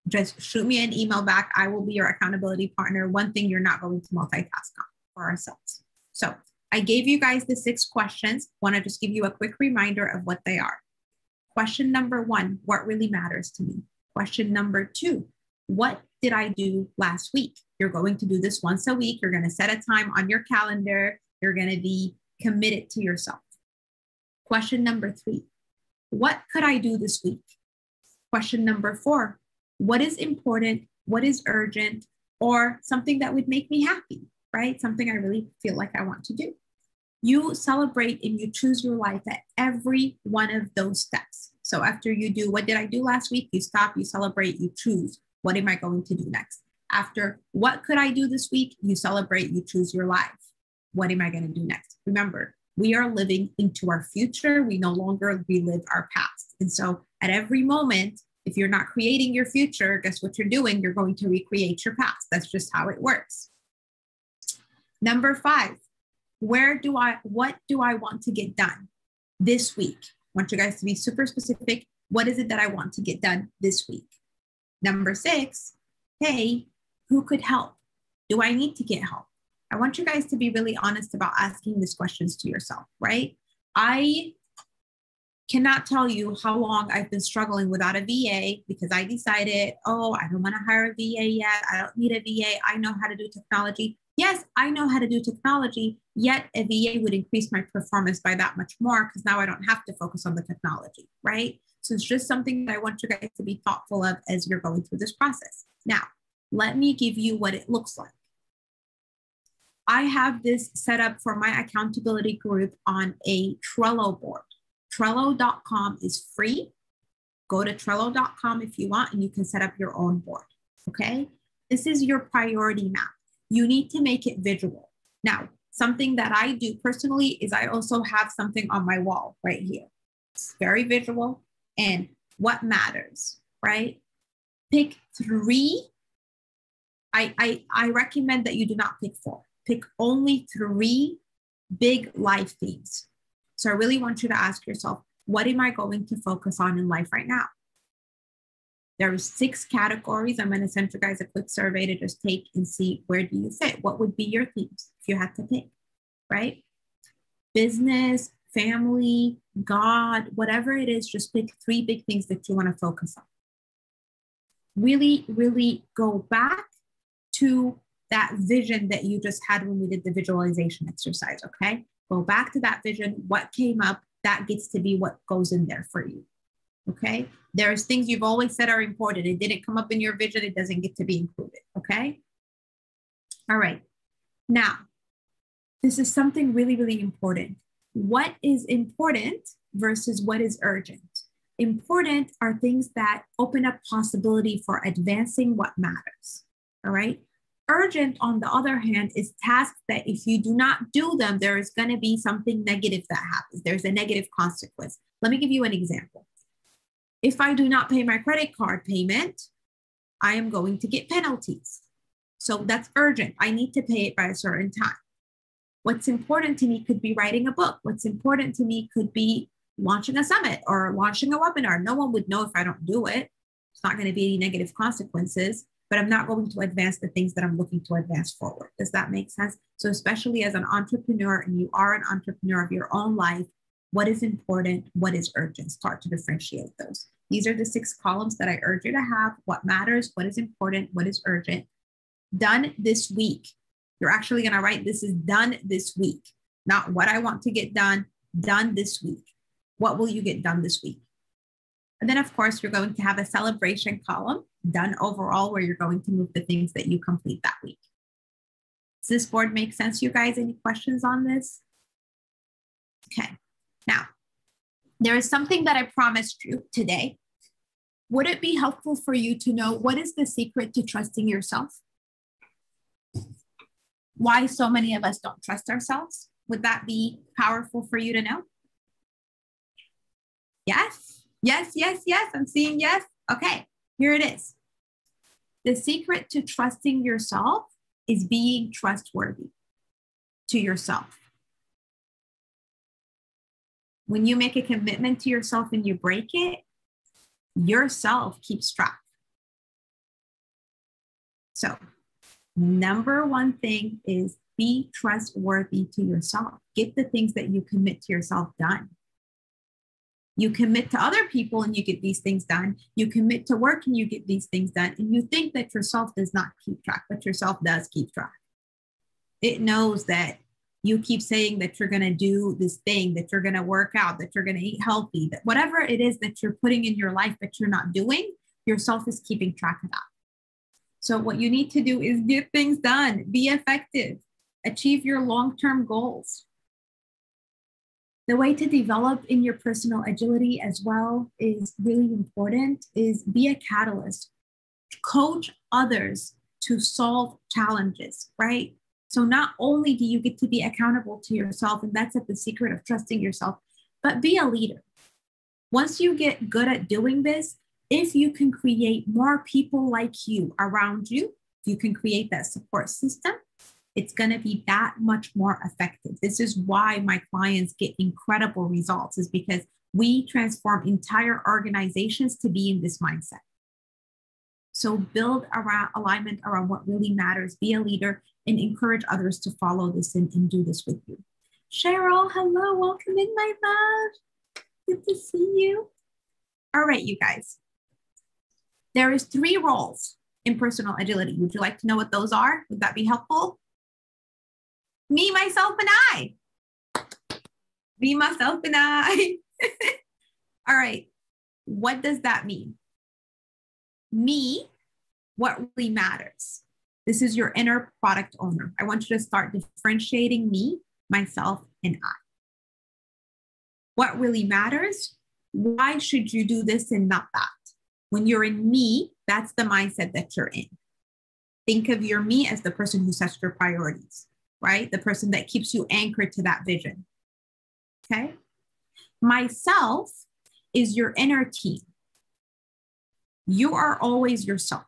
Just shoot me an email back. I will be your accountability partner. One thing you're not going to multitask on for ourselves. So I gave you guys the 6 questions. Want to just give you a quick reminder of what they are. Question number 1, what really matters to me? Question number 2, what did I do last week? You're going to do this once a week. You're going to set a time on your calendar. You're going to be committed to yourself. Question number 3, what could I do this week? Question number 4, what is important? What is urgent? Or something that would make me happy, right? Something I really feel like I want to do. You celebrate and you choose your life at every one of those steps. So after you do, what did I do last week? You stop, you celebrate, you choose. What am I going to do next? After, what could I do this week? You celebrate, you choose your life. What am I going to do next? Remember, we are living into our future. We no longer relive our past. And so at every moment, if you're not creating your future, guess what you're doing? You're going to recreate your past. That's just how it works. Number 5. What do I want to get done this week? I want you guys to be super specific. What is it that I want to get done this week? Number six, hey, who could help? Do I need to get help? I want you guys to be really honest about asking these questions to yourself, right? I cannot tell you how long I've been struggling without a VA because I decided, oh, I don't want to hire a VA yet. I don't need a VA. I know how to do technology. Yes, I know how to do technology, yet a VA would increase my performance by that much more because now I don't have to focus on the technology, right? So it's just something that I want you guys to be thoughtful of as you're going through this process. Now, let me give you what it looks like. I have this set up for my accountability group on a Trello board. Trello.com is free. Go to Trello.com if you want, and you can set up your own board, okay? This is your priority map. You need to make it visual. Now, something that I do personally is I also have something on my wall right here. It's very visual and what matters, right? Pick three. I recommend that you do not pick four. Pick only three big life themes. So I really want you to ask yourself, what am I going to focus on in life right now? There are 6 categories. I'm going to send you guys a quick survey to just take and see where do you fit. What would be your themes if you had to pick, right? Business, family, God, whatever it is, just pick 3 big things that you want to focus on. Really, really go back to that vision that you just had when we did the visualization exercise, okay? Go back to that vision. What came up, that gets to be what goes in there for you. Okay, there's things you've always said are important. It didn't come up in your vision. It doesn't get to be included. Okay. All right. Now, this is something really, really important. What is important versus what is urgent? Important are things that open up possibility for advancing what matters. All right. Urgent, on the other hand, is tasks that if you do not do them, there is going to be something negative that happens. There's a negative consequence. Let me give you an example. If I do not pay my credit card payment, I am going to get penalties. So that's urgent. I need to pay it by a certain time. What's important to me could be writing a book. What's important to me could be launching a summit or launching a webinar. No one would know if I don't do it. It's not going to be any negative consequences, but I'm not going to advance the things that I'm looking to advance forward. Does that make sense? So especially as an entrepreneur, and you are an entrepreneur of your own life, what is important? What is urgent? Start to differentiate those. These are the 6 columns that I urge you to have. What matters? What is important? What is urgent? Done this week. You're actually going to write, this is done this week. Not what I want to get done this week. What will you get done this week? And then, of course, you're going to have a celebration column, done overall, where you're going to move the things that you complete that week. Does this board make sense, you guys? Any questions on this? Okay. Now, there is something that I promised you today. Would it be helpful for you to know what is the secret to trusting yourself? Why so many of us don't trust ourselves? Would that be powerful for you to know? Yes, yes, yes, yes. I'm seeing yes. Okay, here it is. The secret to trusting yourself is being trustworthy to yourself. When you make a commitment to yourself and you break it, yourself keeps track. So, number one thing is be trustworthy to yourself. Get the things that you commit to yourself done. You commit to other people and you get these things done. You commit to work and you get these things done. And you think that yourself does not keep track, but yourself does keep track. It knows that you keep saying that you're going to do this thing, that you're going to work out, that you're going to eat healthy, that whatever it is that you're putting in your life that you're not doing, yourself is keeping track of that. So what you need to do is get things done, be effective, achieve your long-term goals. The way to develop in your personal agility as well is really important, is be a catalyst. Coach others to solve challenges, right? So not only do you get to be accountable to yourself, and that's at the secret of trusting yourself, but be a leader. Once you get good at doing this, if you can create more people like you around you, if you can create that support system, it's going to be that much more effective. This is why my clients get incredible results, is because we transform entire organizations to be in this mindset. So build around alignment around what really matters, be a leader, and encourage others to follow this and do this with you. Cheryl, hello, welcome in, my love. Good to see you. All right, you guys. There is 3 roles in personal agility. Would you like to know what those are? Would that be helpful? Me, myself, and I. Me, myself, and I. All right. What does that mean? Me, what really matters. This is your inner product owner. I want you to start differentiating me, myself, and I. What really matters? Why should you do this and not that? When you're in me, that's the mindset that you're in. Think of your me as the person who sets your priorities, right? The person that keeps you anchored to that vision. Okay? Myself is your inner team. You are always yourself.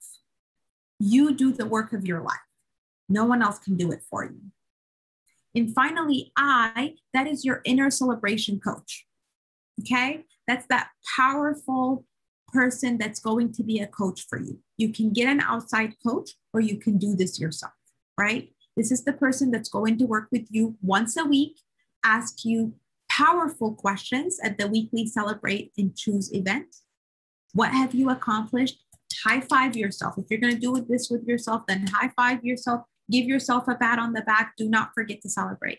You do the work of your life. No one else can do it for you. And finally, I, that is your inner celebration coach. Okay? That's that powerful person that's going to be a coach for you. You can get an outside coach or you can do this yourself, right? This is the person that's going to work with you once a week, ask you powerful questions at the weekly Celebrate and Choose event. What have you accomplished? High five yourself. If you're going to do this with yourself, then high five yourself. Give yourself a pat on the back. Do not forget to celebrate.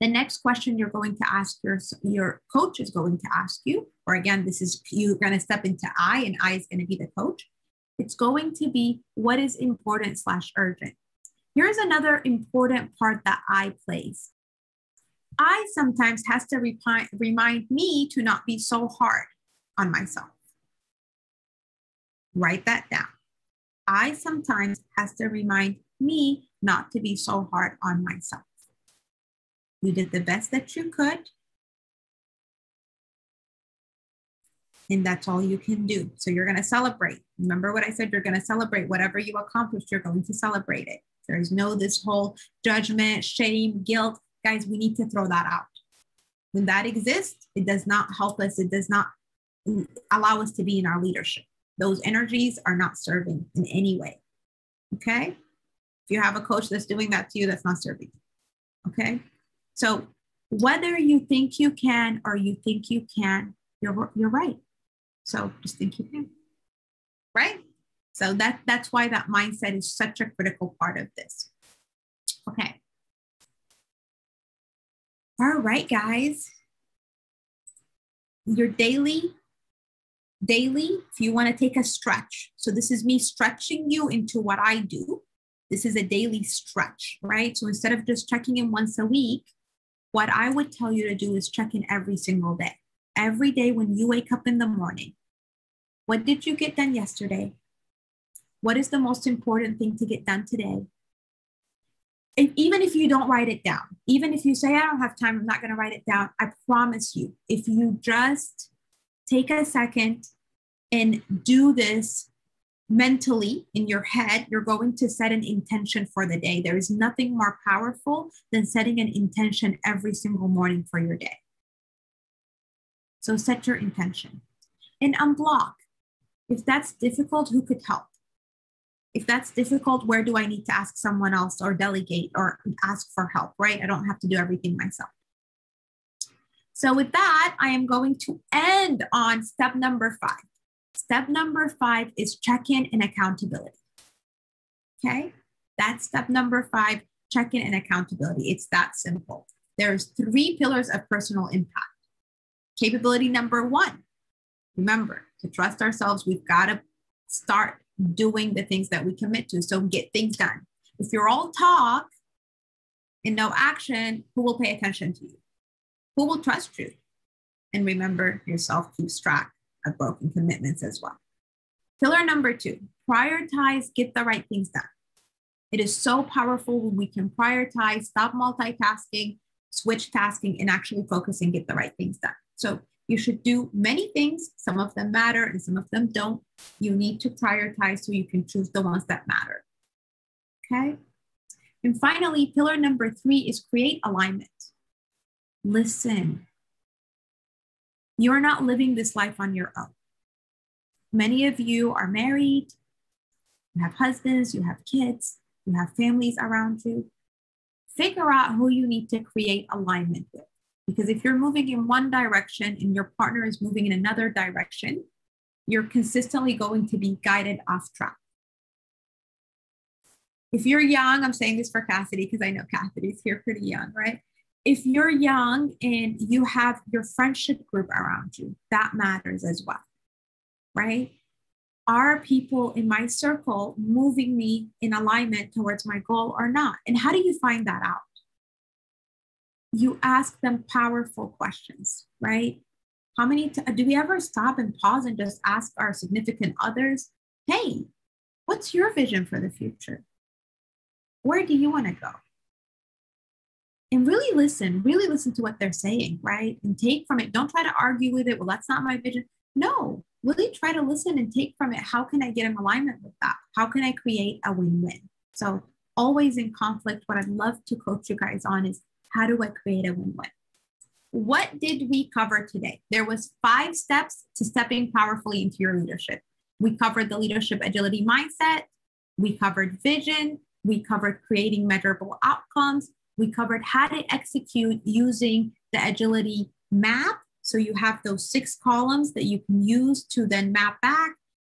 The next question you're going to ask your coach is going to ask you, or again, this is, you're going to step into I, and I is going to be the coach. It's going to be what is important / urgent. Here's another important part that I plays. I sometimes has to remind me to not be so hard on myself. Write that down. I sometimes has to remind me not to be so hard on myself. You did the best that you could. And that's all you can do. So you're going to celebrate. Remember what I said, you're going to celebrate whatever you accomplished, you're going to celebrate it. There is no this whole judgment, shame, guilt. Guys, we need to throw that out. When that exists, it does not help us. It does not allow us to be in our leadership. Those energies are not serving in any way. Okay? If you have a coach that's doing that to you, that's not serving. Okay? So whether you think you can or you think you can, you're right. So just think you can, right? So that's why that mindset is such a critical part of this. Okay. All right, guys. Your daily, if you want to take a stretch. So this is me stretching you into what I do. This is a daily stretch, right? So instead of just checking in once a week, what I would tell you to do is check in every single day. Every day when you wake up in the morning, what did you get done yesterday? What is the most important thing to get done today? And even if you don't write it down, even if you say, I don't have time, I'm not going to write it down, I promise you, if you just take a second and do this mentally in your head, you're going to set an intention for the day. There is nothing more powerful than setting an intention every single morning for your day. So set your intention and unblock. If that's difficult, who could help? If that's difficult, where do I need to ask someone else or delegate or ask for help, right? I don't have to do everything myself. So with that, I am going to end on step number 5. Step number 5 is check-in and accountability, okay? That's step number 5, check-in and accountability. It's that simple. There's 3 pillars of personal impact. Capability number 1, remember, to trust ourselves, we've got to start doing the things that we commit to, so get things done. If you're all talk and no action, who will pay attention to you? Who will trust you? And remember, yourself keeps track of broken commitments as well. Pillar number 2, prioritize, get the right things done. It is so powerful when we can prioritize, stop multitasking, switch tasking, and actually focus and get the right things done. So you should do many things. Some of them matter and some of them don't. You need to prioritize so you can choose the ones that matter. Okay. And finally, pillar number 3 is create alignment. Listen. You're not living this life on your own. Many of you are married, You have husbands, you have kids, you have families around you. Figure out who you need to create alignment with. Because if you're moving in one direction and your partner is moving in another direction, you're consistently going to be guided off track. If you're young, I'm saying this for Cassidy because I know Cassidy's here pretty young, right? If you're young and you have your friendship group around you, that matters as well, right? Are people in my circle moving me in alignment towards my goal or not? And how do you find that out? You ask them powerful questions, right? How many, do we ever stop and pause and just ask our significant others, hey, what's your vision for the future? Where do you want to go? And really listen to what they're saying, right? And take from it. Don't try to argue with it. Well, that's not my vision. No, really try to listen and take from it. How can I get in alignment with that? How can I create a win-win? So always in conflict, what I'd love to coach you guys on is, how do I create a win-win? What did we cover today? There was 5 steps to stepping powerfully into your leadership. We covered the leadership agility mindset. We covered vision. We covered creating measurable outcomes. We covered how to execute using the agility map. So you have those 6 columns that you can use to then map back.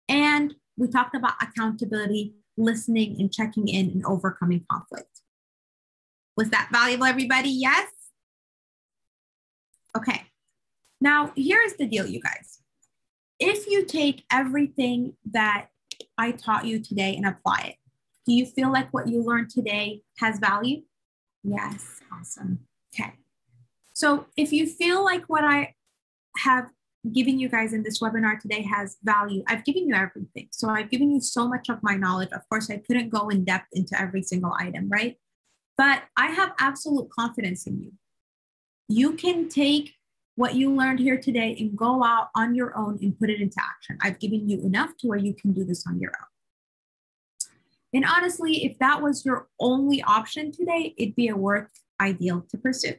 And we talked about accountability, listening and checking in and overcoming conflict. Was that valuable, everybody? Yes? Okay. Now, here's the deal, you guys. If you take everything that I taught you today and apply it, do you feel like what you learned today has value? Yes. Awesome. Okay. So if you feel like what I have given you guys in this webinar today has value, I've given you everything. So I've given you so much of my knowledge. Of course, I couldn't go in depth into every single item, right? But I have absolute confidence in you. You can take what you learned here today and go out on your own and put it into action. I've given you enough to where you can do this on your own. And honestly, if that was your only option today, it'd be a worth ideal to pursue.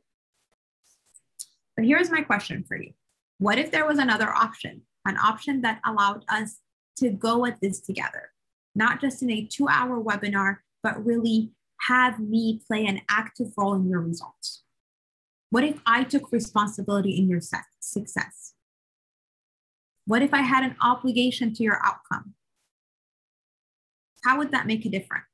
But here's my question for you. What if there was another option, an option that allowed us to go at this together, not just in a 2-hour webinar, but really have me play an active role in your results? What if I took responsibility in your success? What if I had an obligation to your outcome? How would that make a difference?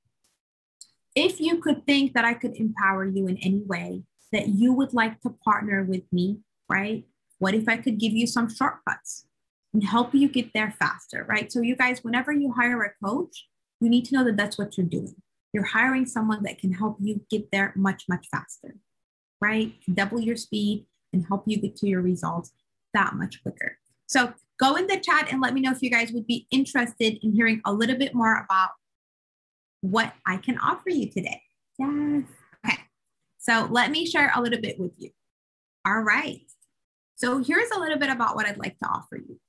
If you could think that I could empower you in any way that you would like to partner with me, right? What if I could give you some shortcuts and help you get there faster, right? So you guys, whenever you hire a coach, you need to know that that's what you're doing. You're hiring someone that can help you get there much, much faster, right? Double your speed and help you get to your results that much quicker. So go in the chat and let me know if you guys would be interested in hearing a little bit more about what I can offer you today. Yes. Okay. So let me share a little bit with you. All right. So here's a little bit about what I'd like to offer you.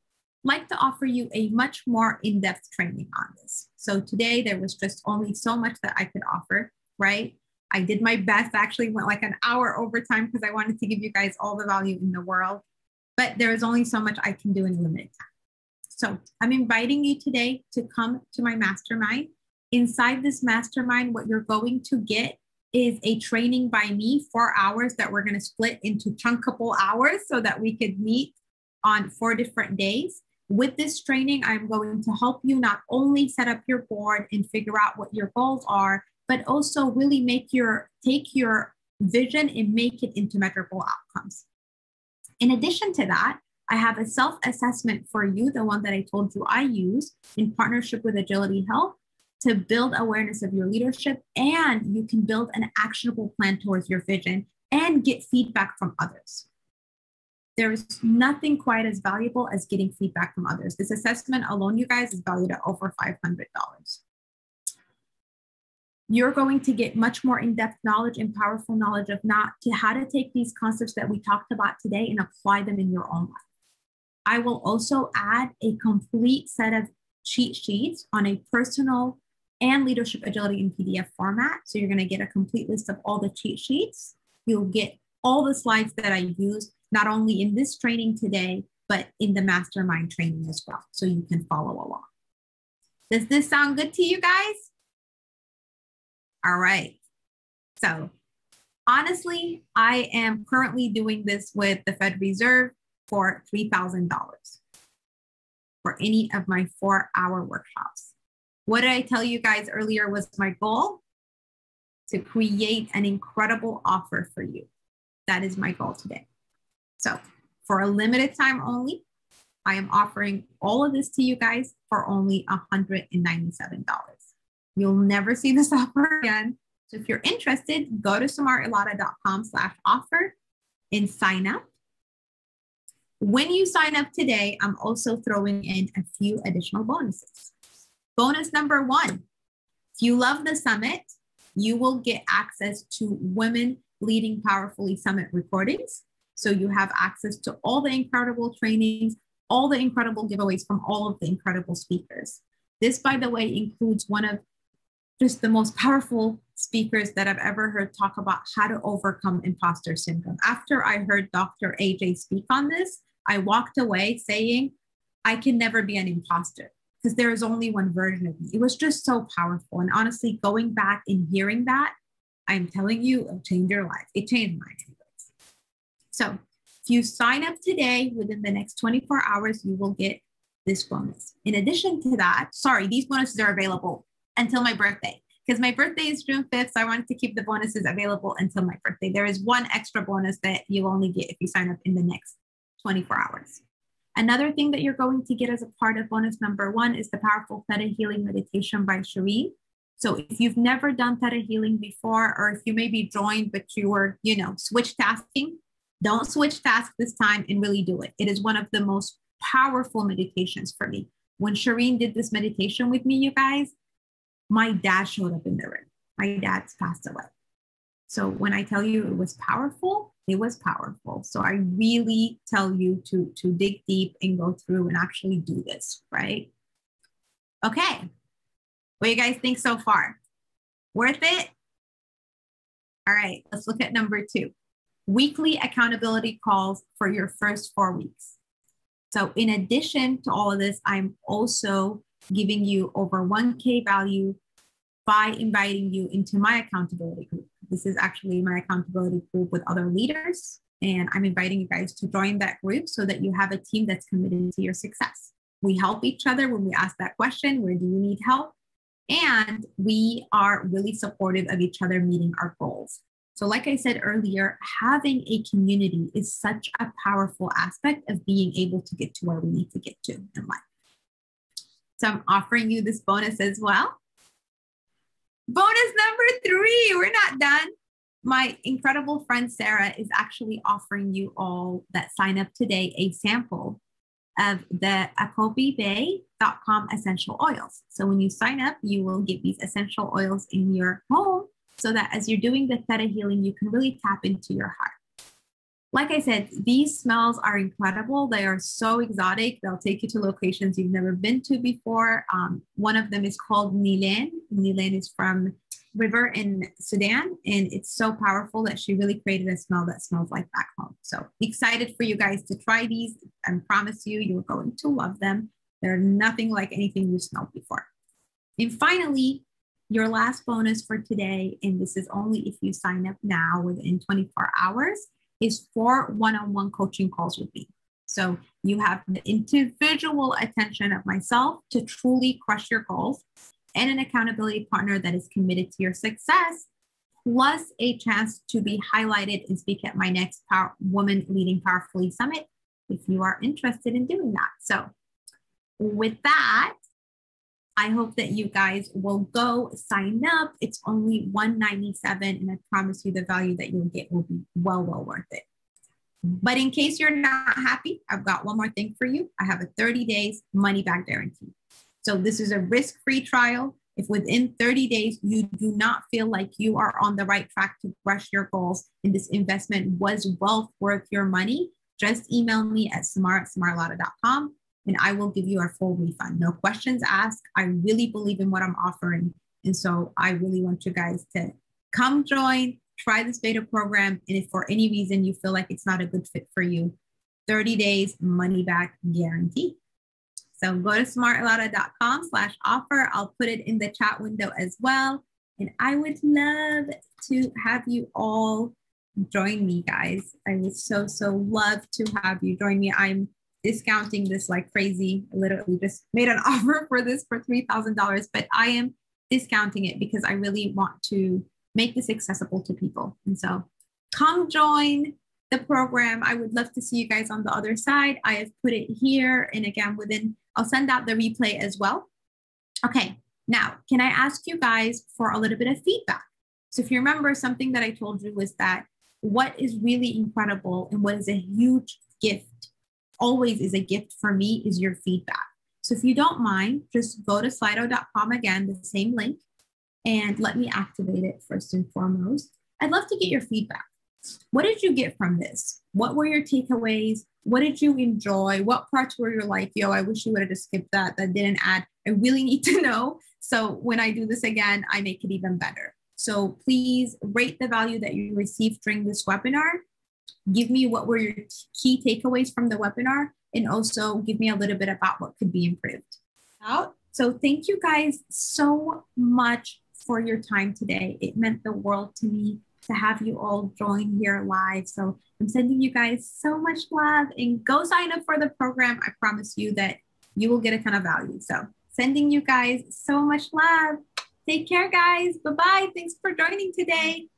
Like to offer you a much more in-depth training on this. So today there was just only so much that I could offer, right? I did my best, actually went like an hour overtime because I wanted to give you guys all the value in the world, but there is only so much I can do in limited time. So I'm inviting you today to come to my mastermind. Inside this mastermind, what you're going to get is a training by me, 4 hours that we're going to split into chunkable hours so that we could meet on 4 different days. With this training, I'm going to help you not only set up your board and figure out what your goals are, but also really take your vision and make it into measurable outcomes. In addition to that, I have a self-assessment for you, the one that I told you I use in partnership with Agility Health to build awareness of your leadership, and you can build an actionable plan towards your vision and get feedback from others. There is nothing quite as valuable as getting feedback from others. This assessment alone, you guys, is valued at over $500. You're going to get much more in-depth knowledge and powerful knowledge of how to take these concepts that we talked about today and apply them in your own life. I will also add a complete set of cheat sheets on a personal and leadership agility in PDF format. So you're going to get a complete list of all the cheat sheets. You'll get all the slides that I use, not only in this training today, but in the mastermind training as well. So you can follow along. Does this sound good to you guys? All right. So honestly, I am currently doing this with the Fed Reserve for $3,000 for any of my 4-hour workshops. What did I tell you guys earlier was my goal? To create an incredible offer for you. That is my goal today. So for a limited time only, I am offering all of this to you guys for only $197. You'll never see this offer again. So if you're interested, go to samarelatta.com/offer and sign up. When you sign up today, I'm also throwing in a few additional bonuses. Bonus number one, if you love the summit, you will get access to Women Leading Powerfully Summit recordings. So you have access to all the incredible trainings, all the incredible giveaways from all of the incredible speakers. This, by the way, includes one of just the most powerful speakers that I've ever heard talk about how to overcome imposter syndrome. After I heard Dr. AJ speak on this, I walked away saying, I can never be an imposter because there is only one version of me. It was just so powerful. And honestly, going back and hearing that, I'm telling you, it'll change your life. It changed mine anyways. So if you sign up today, within the next 24 hours, you will get this bonus. In addition to that, sorry, these bonuses are available until my birthday, because my birthday is June 5th. So I wanted to keep the bonuses available until my birthday. There is one extra bonus that you'll only get if you sign up in the next 24 hours. Another thing that you're going to get as a part of bonus number one is the powerful Theta Healing meditation by Shereen. So if you've never done Theta Healing before, or if you maybe joined, but you were, you know, switch tasking, don't switch tasks this time and really do it. It is one of the most powerful meditations for me. When Shereen did this meditation with me, you guys, my dad showed up in the room. My dad's passed away. So when I tell you it was powerful, it was powerful. So I really tell you to dig deep and go through and actually do this, right? Okay. What do you guys think so far? Worth it? All right, let's look at number two. Weekly accountability calls for your first 4 weeks. So in addition to all of this, I'm also giving you over 1K value by inviting you into my accountability group. This is actually my accountability group with other leaders. And I'm inviting you guys to join that group so that you have a team that's committed to your success. We help each other when we ask that question, where do you need help? And we are really supportive of each other meeting our goals. So like I said earlier, having a community is such a powerful aspect of being able to get to where we need to get to in life. So I'm offering you this bonus as well. Bonus number three, we're not done. My incredible friend, Sarah, is actually offering you all that sign up today a sample of the acopebay.com essential oils. So when you sign up, you will get these essential oils in your home so that as you're doing the Theta Healing, you can really tap into your heart. Like I said, these smells are incredible. They are so exotic. They'll take you to locations you've never been to before. One of them is called Nilen. Nilen is from river in Sudan, and it's so powerful that she really created a smell that smells like back home. So excited for you guys to try these. I promise you, you're going to love them. They're nothing like anything you smelled before. And finally, your last bonus for today, and this is only if you sign up now within 24 hours, is 4 one-on-one coaching calls with me. So you have the individual attention of myself to truly crush your goals and an accountability partner that is committed to your success, plus a chance to be highlighted and speak at my next Women Leading Powerfully Summit if you are interested in doing that. So with that, I hope that you guys will go sign up. It's only $197, and I promise you the value that you'll get will be well, well worth it. But in case you're not happy, I've got one more thing for you. I have a 30 days money back guarantee. So this is a risk-free trial. If within 30 days, you do not feel like you are on the right track to crush your goals and this investment was well worth your money, just email me at samar@samarelatta.com. And I will give you a full refund. No questions asked. I really believe in what I'm offering. And so I really want you guys to come join, try this beta program. And if for any reason you feel like it's not a good fit for you, 30 days money back guarantee. So go to samarelatta.com/offer. I'll put it in the chat window as well. And I would love to have you all join me, guys. I would so, so love to have you join me. I'm discounting this like crazy. I literally just made an offer for this for $3,000, but I am discounting it because I really want to make this accessible to people. And so come join the program. I would love to see you guys on the other side. I have put it here. And again, I'll send out the replay as well. Okay. Now, can I ask you guys for a little bit of feedback? So if you remember, something that I told you was that what is really incredible and what is a huge gift, always is a gift for me, is your feedback. So if you don't mind, just go to slido.com again, the same link, and let me activate it first and foremost. I'd love to get your feedback. What did you get from this? What were your takeaways? What did you enjoy? What parts were you like, yo, I wish you would have just skipped that. That didn't add. I really need to know. So when I do this again, I make it even better. So please rate the value that you received during this webinar. Give me what were your key takeaways from the webinar, and also give me a little bit about what could be improved. So thank you guys so much for your time today. It meant the world to me to have you all join here live. So I'm sending you guys so much love, and go sign up for the program. I promise you that you will get a ton of value. So sending you guys so much love. Take care, guys. Bye-bye. Thanks for joining today.